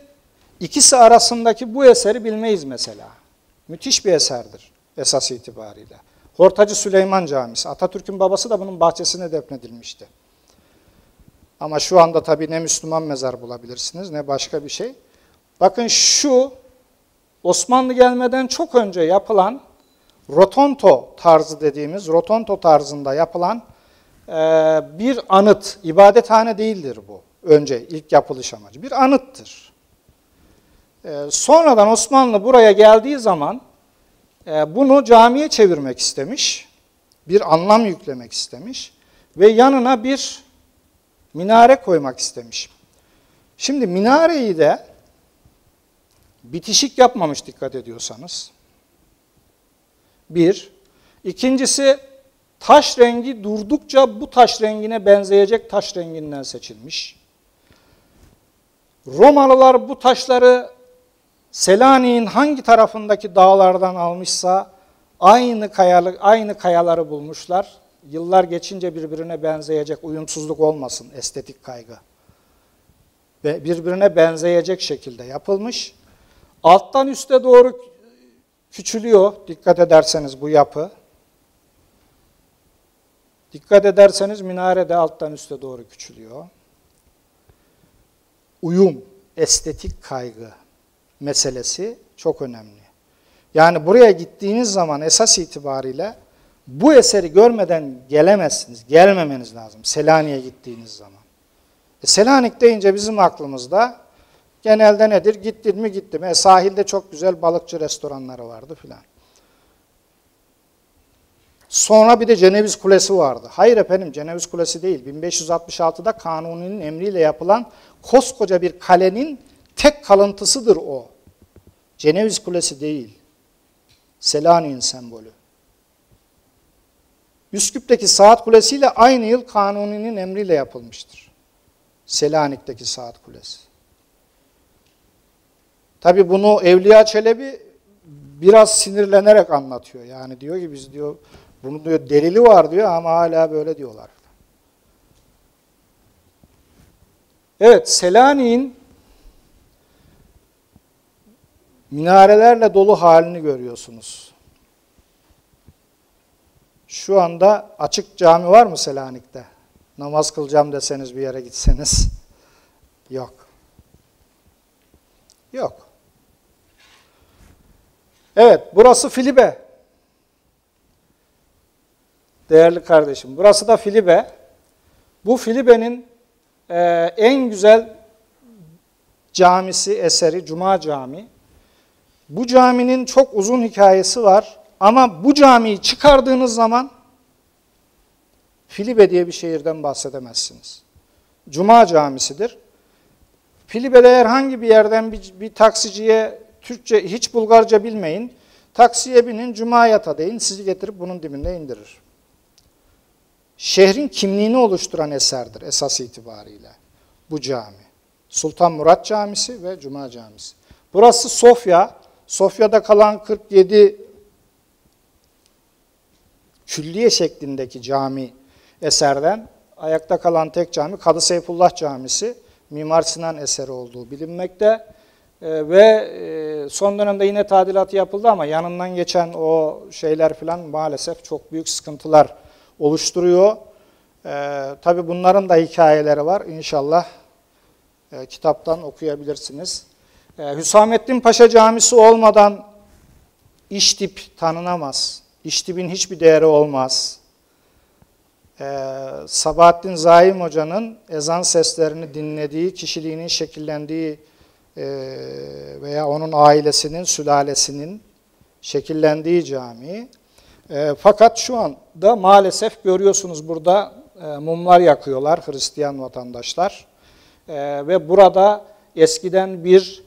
ikisi arasındaki bu eseri bilmeyiz mesela. Müthiş bir eserdir esas itibariyle. Hortacı Süleyman Camisi, Atatürk'ün babası da bunun bahçesine defnedilmişti. Ama şu anda tabii ne Müslüman mezar bulabilirsiniz, ne başka bir şey. Bakın şu, Osmanlı gelmeden çok önce yapılan rotonto tarzı dediğimiz, rotonto tarzında yapılan bir anıt, ibadethane değildir bu. Önce ilk yapılış amacı bir anıttır. Sonradan Osmanlı buraya geldiği zaman bunu camiye çevirmek istemiş, bir anlam yüklemek istemiş ve yanına bir minare koymak istemiş. Şimdi minareyi de bitişik yapmamış, dikkat ediyorsanız. Bir. İkincisi, taş rengi durdukça bu taş rengine benzeyecek taş renginden seçilmiş. Romalılar bu taşları Selanik'in hangi tarafındaki dağlardan almışsa aynı kayaları bulmuşlar. Yıllar geçince birbirine benzeyecek, uyumsuzluk olmasın, estetik kaygı. Ve birbirine benzeyecek şekilde yapılmış. Alttan üste doğru küçülüyor, dikkat ederseniz bu yapı. Dikkat ederseniz minare de alttan üste doğru küçülüyor. Uyum, estetik kaygı meselesi çok önemli. Yani buraya gittiğiniz zaman esas itibariyle bu eseri görmeden gelemezsiniz, gelmemeniz lazım Selanik'e gittiğiniz zaman. Selanik deyince bizim aklımızda genelde nedir? Gittin mi gitti mi? Sahilde çok güzel balıkçı restoranları vardı filan. Sonra bir de Ceneviz Kulesi vardı. Hayır efendim, Ceneviz Kulesi değil. 1566'da Kanuni'nin emriyle yapılan koskoca bir kalenin tek kalıntısıdır o. Ceneviz Kulesi değil. Selanik'in sembolü. Üsküp'teki Saat Kulesi ile aynı yıl Kanuni'nin emriyle yapılmıştır. Selanik'teki Saat Kulesi. Tabii bunu Evliya Çelebi biraz sinirlenerek anlatıyor. Yani diyor ki biz diyor, bunun diyor delili var diyor ama hala böyle diyorlar. Evet, Selanik'in minarelerle dolu halini görüyorsunuz. Şu anda açık cami var mı Selanik'te? Namaz kılacağım deseniz, bir yere gitseniz. Yok. Yok. Evet, burası Filibe. Değerli kardeşim, burası da Filibe. Bu Filibe'nin en güzel camisi, eseri, Cuma Camii. Bu caminin çok uzun hikayesi var ama bu camiyi çıkardığınız zaman Filibe diye bir şehirden bahsedemezsiniz. Cuma camisidir. Filibe'de herhangi bir yerden bir taksiciye, Türkçe, hiç Bulgarca bilmeyin, taksiye binin, Cuma'yata deyin, sizi getirip bunun dibinde indirir. Şehrin kimliğini oluşturan eserdir esas itibariyle bu cami. Sultan Murat Camisi ve Cuma Camisi. Burası Sofya. Sofya'da kalan 47 külliye şeklindeki cami eserden ayakta kalan tek cami Kadı Seyfullah Camisi, Mimar Sinan eseri olduğu bilinmekte. Ve son dönemde yine tadilatı yapıldı ama yanından geçen o şeyler falan maalesef çok büyük sıkıntılar oluşturuyor. Tabii bunların da hikayeleri var. İnşallah kitaptan okuyabilirsiniz. Hüsamettin Paşa Camisi olmadan İşdip tanınamaz. İşdip'in hiçbir değeri olmaz. Sabahattin Zaim Hoca'nın ezan seslerini dinlediği, kişiliğinin şekillendiği veya onun ailesinin, sülalesinin şekillendiği cami. Fakat şu anda maalesef görüyorsunuz burada mumlar yakıyorlar Hristiyan vatandaşlar. Ve burada eskiden bir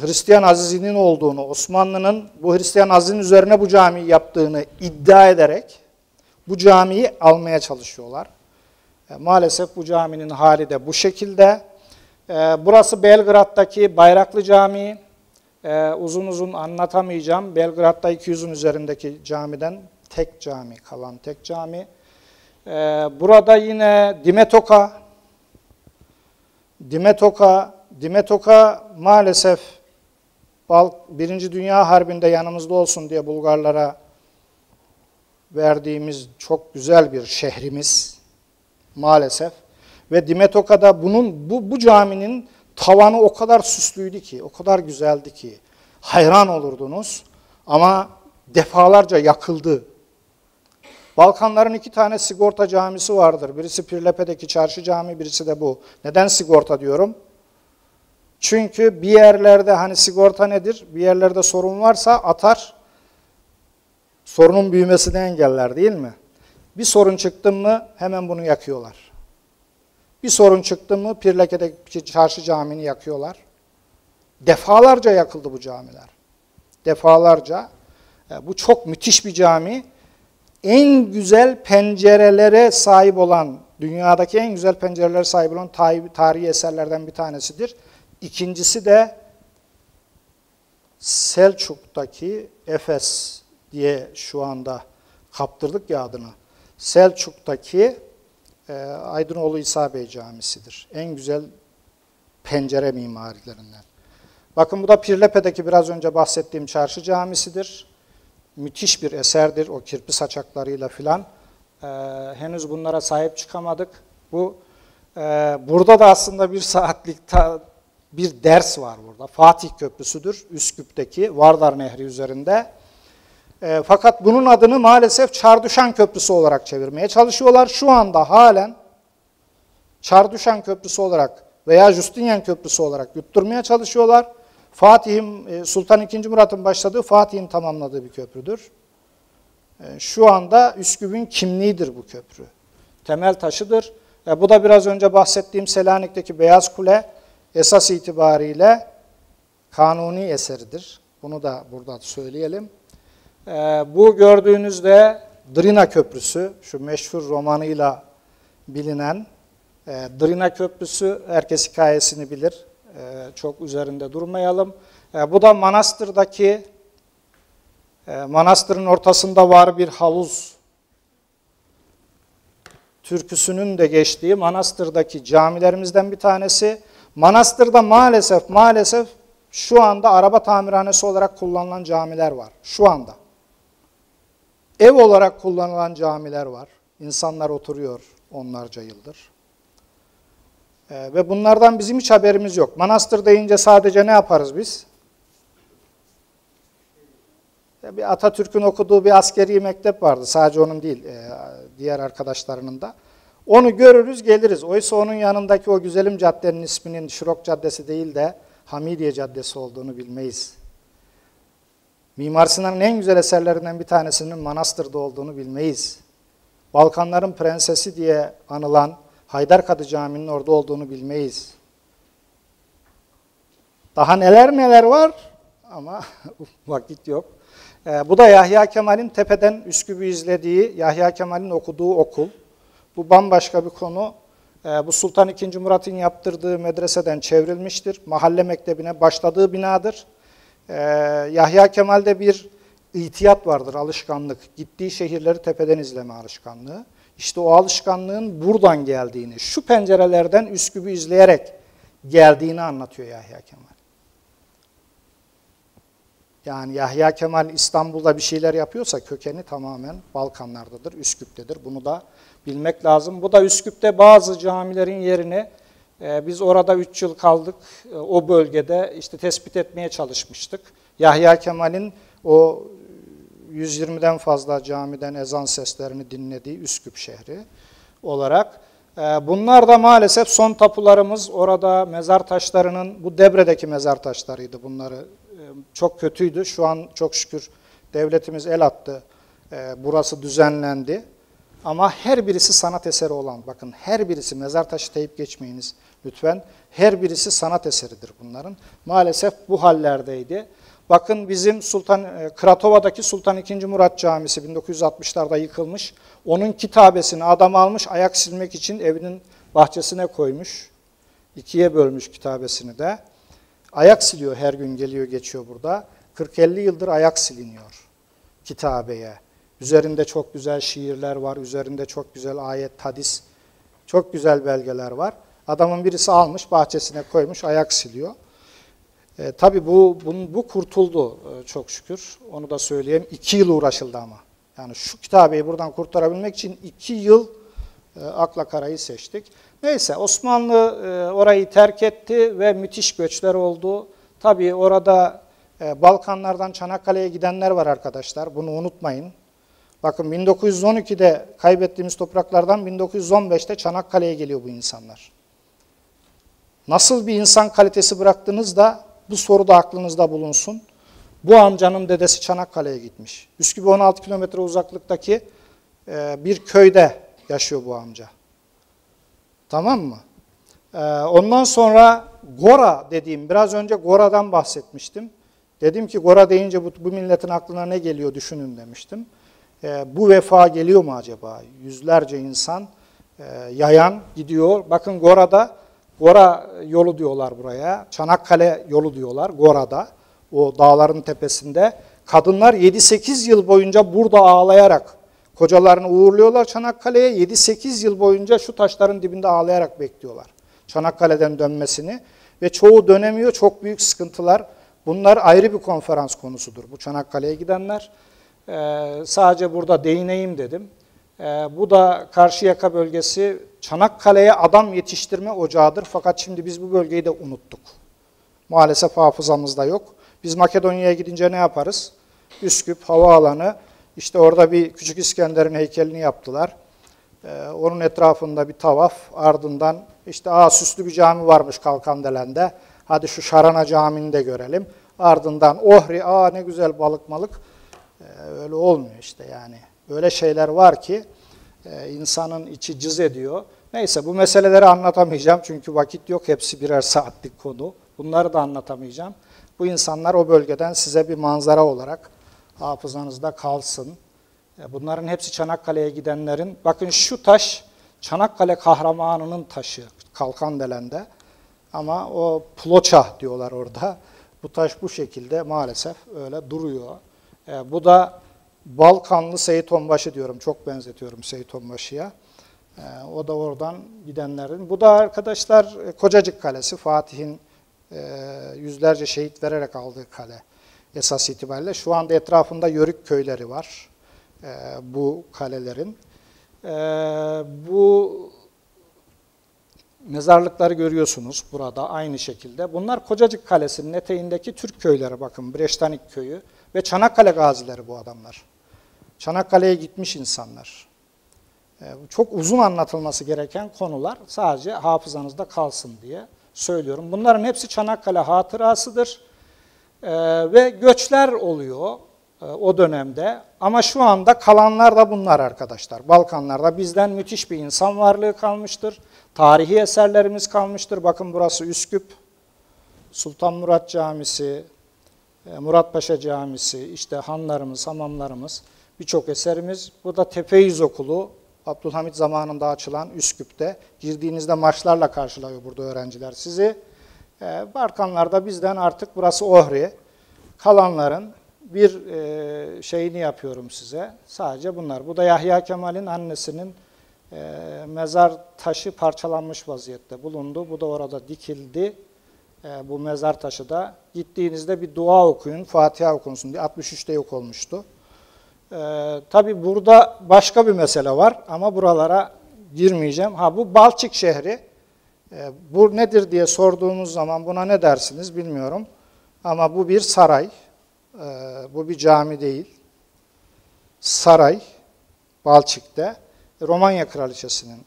Hristiyan azizinin olduğunu, Osmanlı'nın bu Hristiyan azizinin üzerine bu camiyi yaptığını iddia ederek bu camiyi almaya çalışıyorlar. Maalesef bu caminin hali de bu şekilde. Burası Belgrad'daki Bayraklı Camii. Uzun uzun anlatamayacağım. Belgrad'da 200'ün üzerindeki camiden tek cami, kalan tek cami. Burada yine Dimetoka maalesef Birinci Dünya Harbi'nde yanımızda olsun diye Bulgarlara verdiğimiz çok güzel bir şehrimiz maalesef. Ve Dimetoka'da bu caminin tavanı o kadar süslüydü ki, o kadar güzeldi ki hayran olurdunuz ama defalarca yakıldı. Balkanların 2 tane sigorta camisi vardır. Birisi Pirlepe'deki Çarşı Camii, birisi de bu. Neden sigorta diyorum? Çünkü bir yerlerde hani sigorta nedir? Bir yerlerde sorun varsa atar, sorunun büyümesini engeller değil mi? Bir sorun çıktı mı hemen bunu yakıyorlar. Bir sorun çıktı mı Pirlepe'deki Çarşı Camii'ni yakıyorlar. Defalarca yakıldı bu camiler. Defalarca. Bu çok müthiş bir cami. En güzel pencerelere sahip olan, dünyadaki en güzel pencerelere sahip olan tarihi eserlerden bir tanesidir. İkincisi de Selçuk'taki Efes diye şu anda kaptırdık ya adını. Selçuk'taki Aydınoğlu İsa Bey Camisi'dir. En güzel pencere mimarilerinden. Bakın bu da Pirlepe'deki biraz önce bahsettiğim Çarşı Camisi'dir. Müthiş bir eserdir o kirpi saçaklarıyla filan. Henüz bunlara sahip çıkamadık. Burada da aslında 1 saatlik bir ders var burada. Fatih Köprüsü'dür. Üsküp'teki Vardar Nehri üzerinde. Fakat bunun adını maalesef Çardüşen Köprüsü olarak çevirmeye çalışıyorlar. Şu anda halen Çardüşen Köprüsü olarak veya Justinian Köprüsü olarak yutturmaya çalışıyorlar. Fatih'in, Sultan II. Murat'ın başladığı, Fatih'in tamamladığı bir köprüdür. Şu anda Üsküp'ün kimliğidir bu köprü. Temel taşıdır. Bu da biraz önce bahsettiğim Selanik'teki Beyaz Kule esas itibariyle Kanuni eseridir. Bunu da burada söyleyelim. Bu gördüğünüz de Drina Köprüsü, şu meşhur romanıyla bilinen Drina Köprüsü, herkes hikayesini bilir. Çok üzerinde durmayalım. Bu da manastırdaki, manastırın ortasında var bir havuz türküsünün de geçtiği manastırdaki camilerimizden bir tanesi. Manastırda maalesef şu anda araba tamirhanesi olarak kullanılan camiler var. Şu anda. Ev olarak kullanılan camiler var. İnsanlar oturuyor onlarca yıldır. Ve bunlardan bizim hiç haberimiz yok. Manastır deyince sadece ne yaparız biz? Bir Atatürk'ün okuduğu bir askeri mektep vardı. Sadece onun değil, diğer arkadaşlarının da. Onu görürüz, geliriz. Oysa onun yanındaki o güzelim caddenin isminin Şirok Caddesi değil de Hamidiye Caddesi olduğunu bilmeyiz. Mimar Sinan'ın en güzel eserlerinden bir tanesinin manastırda olduğunu bilmeyiz. Balkanların prensesi diye anılan Haydarkadı Camii'nin orada olduğunu bilmeyiz. Daha neler var ama vakit yok. Bu da Yahya Kemal'in tepeden Üsküp'ü izlediği, Yahya Kemal'in okuduğu okul. Bu bambaşka bir konu. Bu Sultan II. Murat'ın yaptırdığı medreseden çevrilmiştir. Mahalle mektebine başladığı binadır. Yahya Kemal'de bir itiyat vardır, alışkanlık. Gittiği şehirleri tepeden izleme alışkanlığı. İşte o alışkanlığın buradan geldiğini, şu pencerelerden Üsküp'ü izleyerek geldiğini anlatıyor Yahya Kemal. Yani Yahya Kemal İstanbul'da bir şeyler yapıyorsa kökeni tamamen Balkanlardadır, Üsküp'tedir. Bunu da bilmek lazım. Bu da Üsküp'te bazı camilerin yerini biz orada 3 yıl kaldık. O bölgede işte tespit etmeye çalışmıştık. Yahya Kemal'in o 120'den fazla camiden ezan seslerini dinlediği Üsküp şehri olarak. Bunlar da maalesef son tapularımız. Orada mezar taşlarının, bu Debre'deki mezar taşlarıydı bunları. Çok kötüydü. Şu an çok şükür devletimiz el attı. Burası düzenlendi. Ama her birisi sanat eseri olan, bakın her birisi, mezar taşı deyip geçmeyiniz lütfen. Her birisi sanat eseridir bunların. Maalesef bu hallerdeydi. Bakın bizim Kratova'daki Sultan II. Murat Camisi 1960'larda yıkılmış. Onun kitabesini adam almış, ayak silmek için evinin bahçesine koymuş. İkiye bölmüş kitabesini de. Ayak siliyor, her gün geliyor geçiyor burada. 40-50 yıldır ayak siliniyor kitabeye. Üzerinde çok güzel şiirler var, üzerinde çok güzel ayet, hadis, çok güzel belgeler var. Adamın birisi almış, bahçesine koymuş, ayak siliyor. Tabii bu kurtuldu çok şükür. Onu da söyleyeyim. 2 yıl uğraşıldı ama. Yani şu kitabeyi buradan kurtarabilmek için 2 yıl akla karayı seçtik. Neyse Osmanlı orayı terk etti ve müthiş göçler oldu. Tabii orada Balkanlardan Çanakkale'ye gidenler var arkadaşlar. Bunu unutmayın. Bakın 1912'de kaybettiğimiz topraklardan 1915'te Çanakkale'ye geliyor bu insanlar. Nasıl bir insan kalitesi bıraktınız da bu soru da aklınızda bulunsun. Bu amcanın dedesi Çanakkale'ye gitmiş. Üsküp'e 16 kilometre uzaklıktaki bir köyde yaşıyor bu amca. Tamam mı? Ondan sonra Gora dediğim, biraz önce Gora'dan bahsetmiştim. Dedim ki Gora deyince bu milletin aklına ne geliyor düşünün demiştim. Bu vefa geliyor mu acaba? Yüzlerce insan yayan gidiyor. Bakın Gora'da, Gora yolu diyorlar buraya, Çanakkale yolu diyorlar Gora'da, o dağların tepesinde. Kadınlar 7-8 yıl boyunca burada ağlayarak, kocalarını uğurluyorlar Çanakkale'ye, 7-8 yıl boyunca şu taşların dibinde ağlayarak bekliyorlar Çanakkale'den dönmesini ve çoğu dönemiyor, çok büyük sıkıntılar. Bunlar ayrı bir konferans konusudur bu Çanakkale'ye gidenler. Sadece burada değineyim dedim. Bu da Karşıyaka bölgesi Çanakkale'ye adam yetiştirme ocağıdır. Fakat şimdi biz bu bölgeyi de unuttuk. Maalesef hafızamızda yok. Biz Makedonya'ya gidince ne yaparız? Üsküp havaalanı, işte orada bir Küçük İskender'in heykelini yaptılar. Onun etrafında bir tavaf, ardından işte süslü bir cami varmış Kalkandelen'de. Hadi şu Şarana Camii'ni de görelim. Ardından Ohri, ne güzel balık malık. Öyle olmuyor işte yani. Böyle şeyler var ki insanın içi cız ediyor. Neyse bu meseleleri anlatamayacağım çünkü vakit yok. Hepsi birer saatlik konu. Bunları da anlatamayacağım. Bu insanlar o bölgeden size bir manzara olarak hafızanızda kalsın. Bunların hepsi Çanakkale'ye gidenlerin. Bakın şu taş Çanakkale kahramanının taşı Kalkandelen'de. Ama o ploça diyorlar orada. Bu taş bu şekilde maalesef öyle duruyor. Bu da Balkanlı Seyit Onbaşı diyorum. Çok benzetiyorum Seyit Onbaşı'ya. O da oradan gidenlerin. Bu da arkadaşlar Kocacık Kalesi. Fatih'in yüzlerce şehit vererek aldığı kale esas itibariyle. Şu anda etrafında yörük köyleri var bu kalelerin. Bu mezarlıkları görüyorsunuz burada aynı şekilde. Bunlar Kocacık Kalesi'nin eteğindeki Türk köyleri. Bakın Breştanik köyü. Ve Çanakkale gazileri bu adamlar. Çanakkale'ye gitmiş insanlar. Çok uzun anlatılması gereken konular sadece hafızanızda kalsın diye söylüyorum. Bunların hepsi Çanakkale hatırasıdır. Ve göçler oluyor o dönemde. Ama şu anda kalanlar da bunlar arkadaşlar. Balkanlarda bizden müthiş bir insan varlığı kalmıştır. Tarihi eserlerimiz kalmıştır. Bakın burası Üsküp, Sultan Murat Camisi, Muratpaşa Camisi, işte hanlarımız, hamamlarımız, birçok eserimiz. Burada Tepeyüz Okulu, Abdülhamit zamanında açılan Üsküp'te. Girdiğinizde marşlarla karşılıyor burada öğrenciler sizi. Balkanlarda bizden artık burası Ohri. Kalanların bir şeyini yapıyorum size. Sadece bunlar. Bu da Yahya Kemal'in annesinin mezar taşı parçalanmış vaziyette bulundu. Bu da orada dikildi. Bu mezar taşı da gittiğinizde bir dua okuyun, Fatiha okunsun diye 63'te yok olmuştu. Tabii burada başka bir mesele var ama buralara girmeyeceğim. Bu Balçık şehri, bu nedir diye sorduğumuz zaman buna ne dersiniz bilmiyorum. Ama bu bir saray, bu bir cami değil. Saray, Balçık'ta Romanya Kraliçesi'nin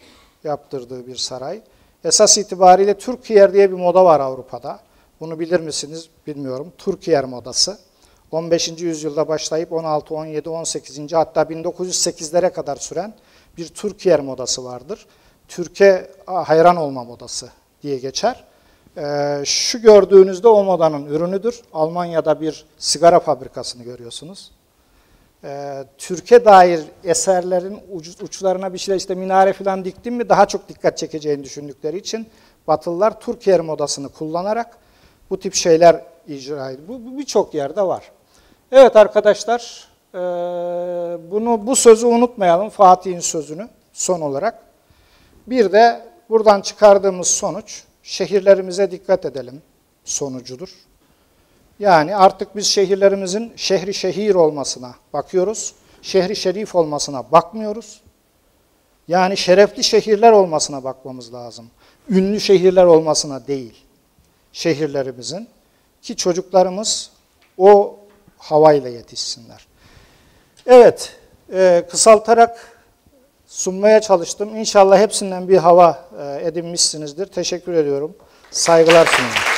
yaptırdığı bir saray. Esas itibariyle Türkiyer diye bir moda var Avrupa'da. Bunu bilir misiniz bilmiyorum. Türkiyer modası. 15. yüzyılda başlayıp 16, 17, 18. hatta 1908'lere kadar süren bir Türkiyer modası vardır. Türkiye hayran olma modası diye geçer. Şu gördüğünüzde o modanın ürünüdür. Almanya'da bir sigara fabrikasını görüyorsunuz. Türkiye dair eserlerin uçlarına bir şeyler, işte minare falan diktim mi daha çok dikkat çekeceğini düşündükleri için Batılılar Türkiye modasını kullanarak bu tip şeyler icra ediyor. Bu birçok yerde var. Evet arkadaşlar, bu sözü unutmayalım, Fatih'in sözünü son olarak. Bir de buradan çıkardığımız sonuç, şehirlerimize dikkat edelim sonucudur. Yani artık biz şehirlerimizin şehri şehir olmasına bakıyoruz, şehri şerif olmasına bakmıyoruz. Yani şerefli şehirler olmasına bakmamız lazım. Ünlü şehirler olmasına değil şehirlerimizin, ki çocuklarımız o havayla yetişsinler. Evet, kısaltarak sunmaya çalıştım. İnşallah hepsinden bir hava edinmişsinizdir. Teşekkür ediyorum. Saygılar sunuyorum.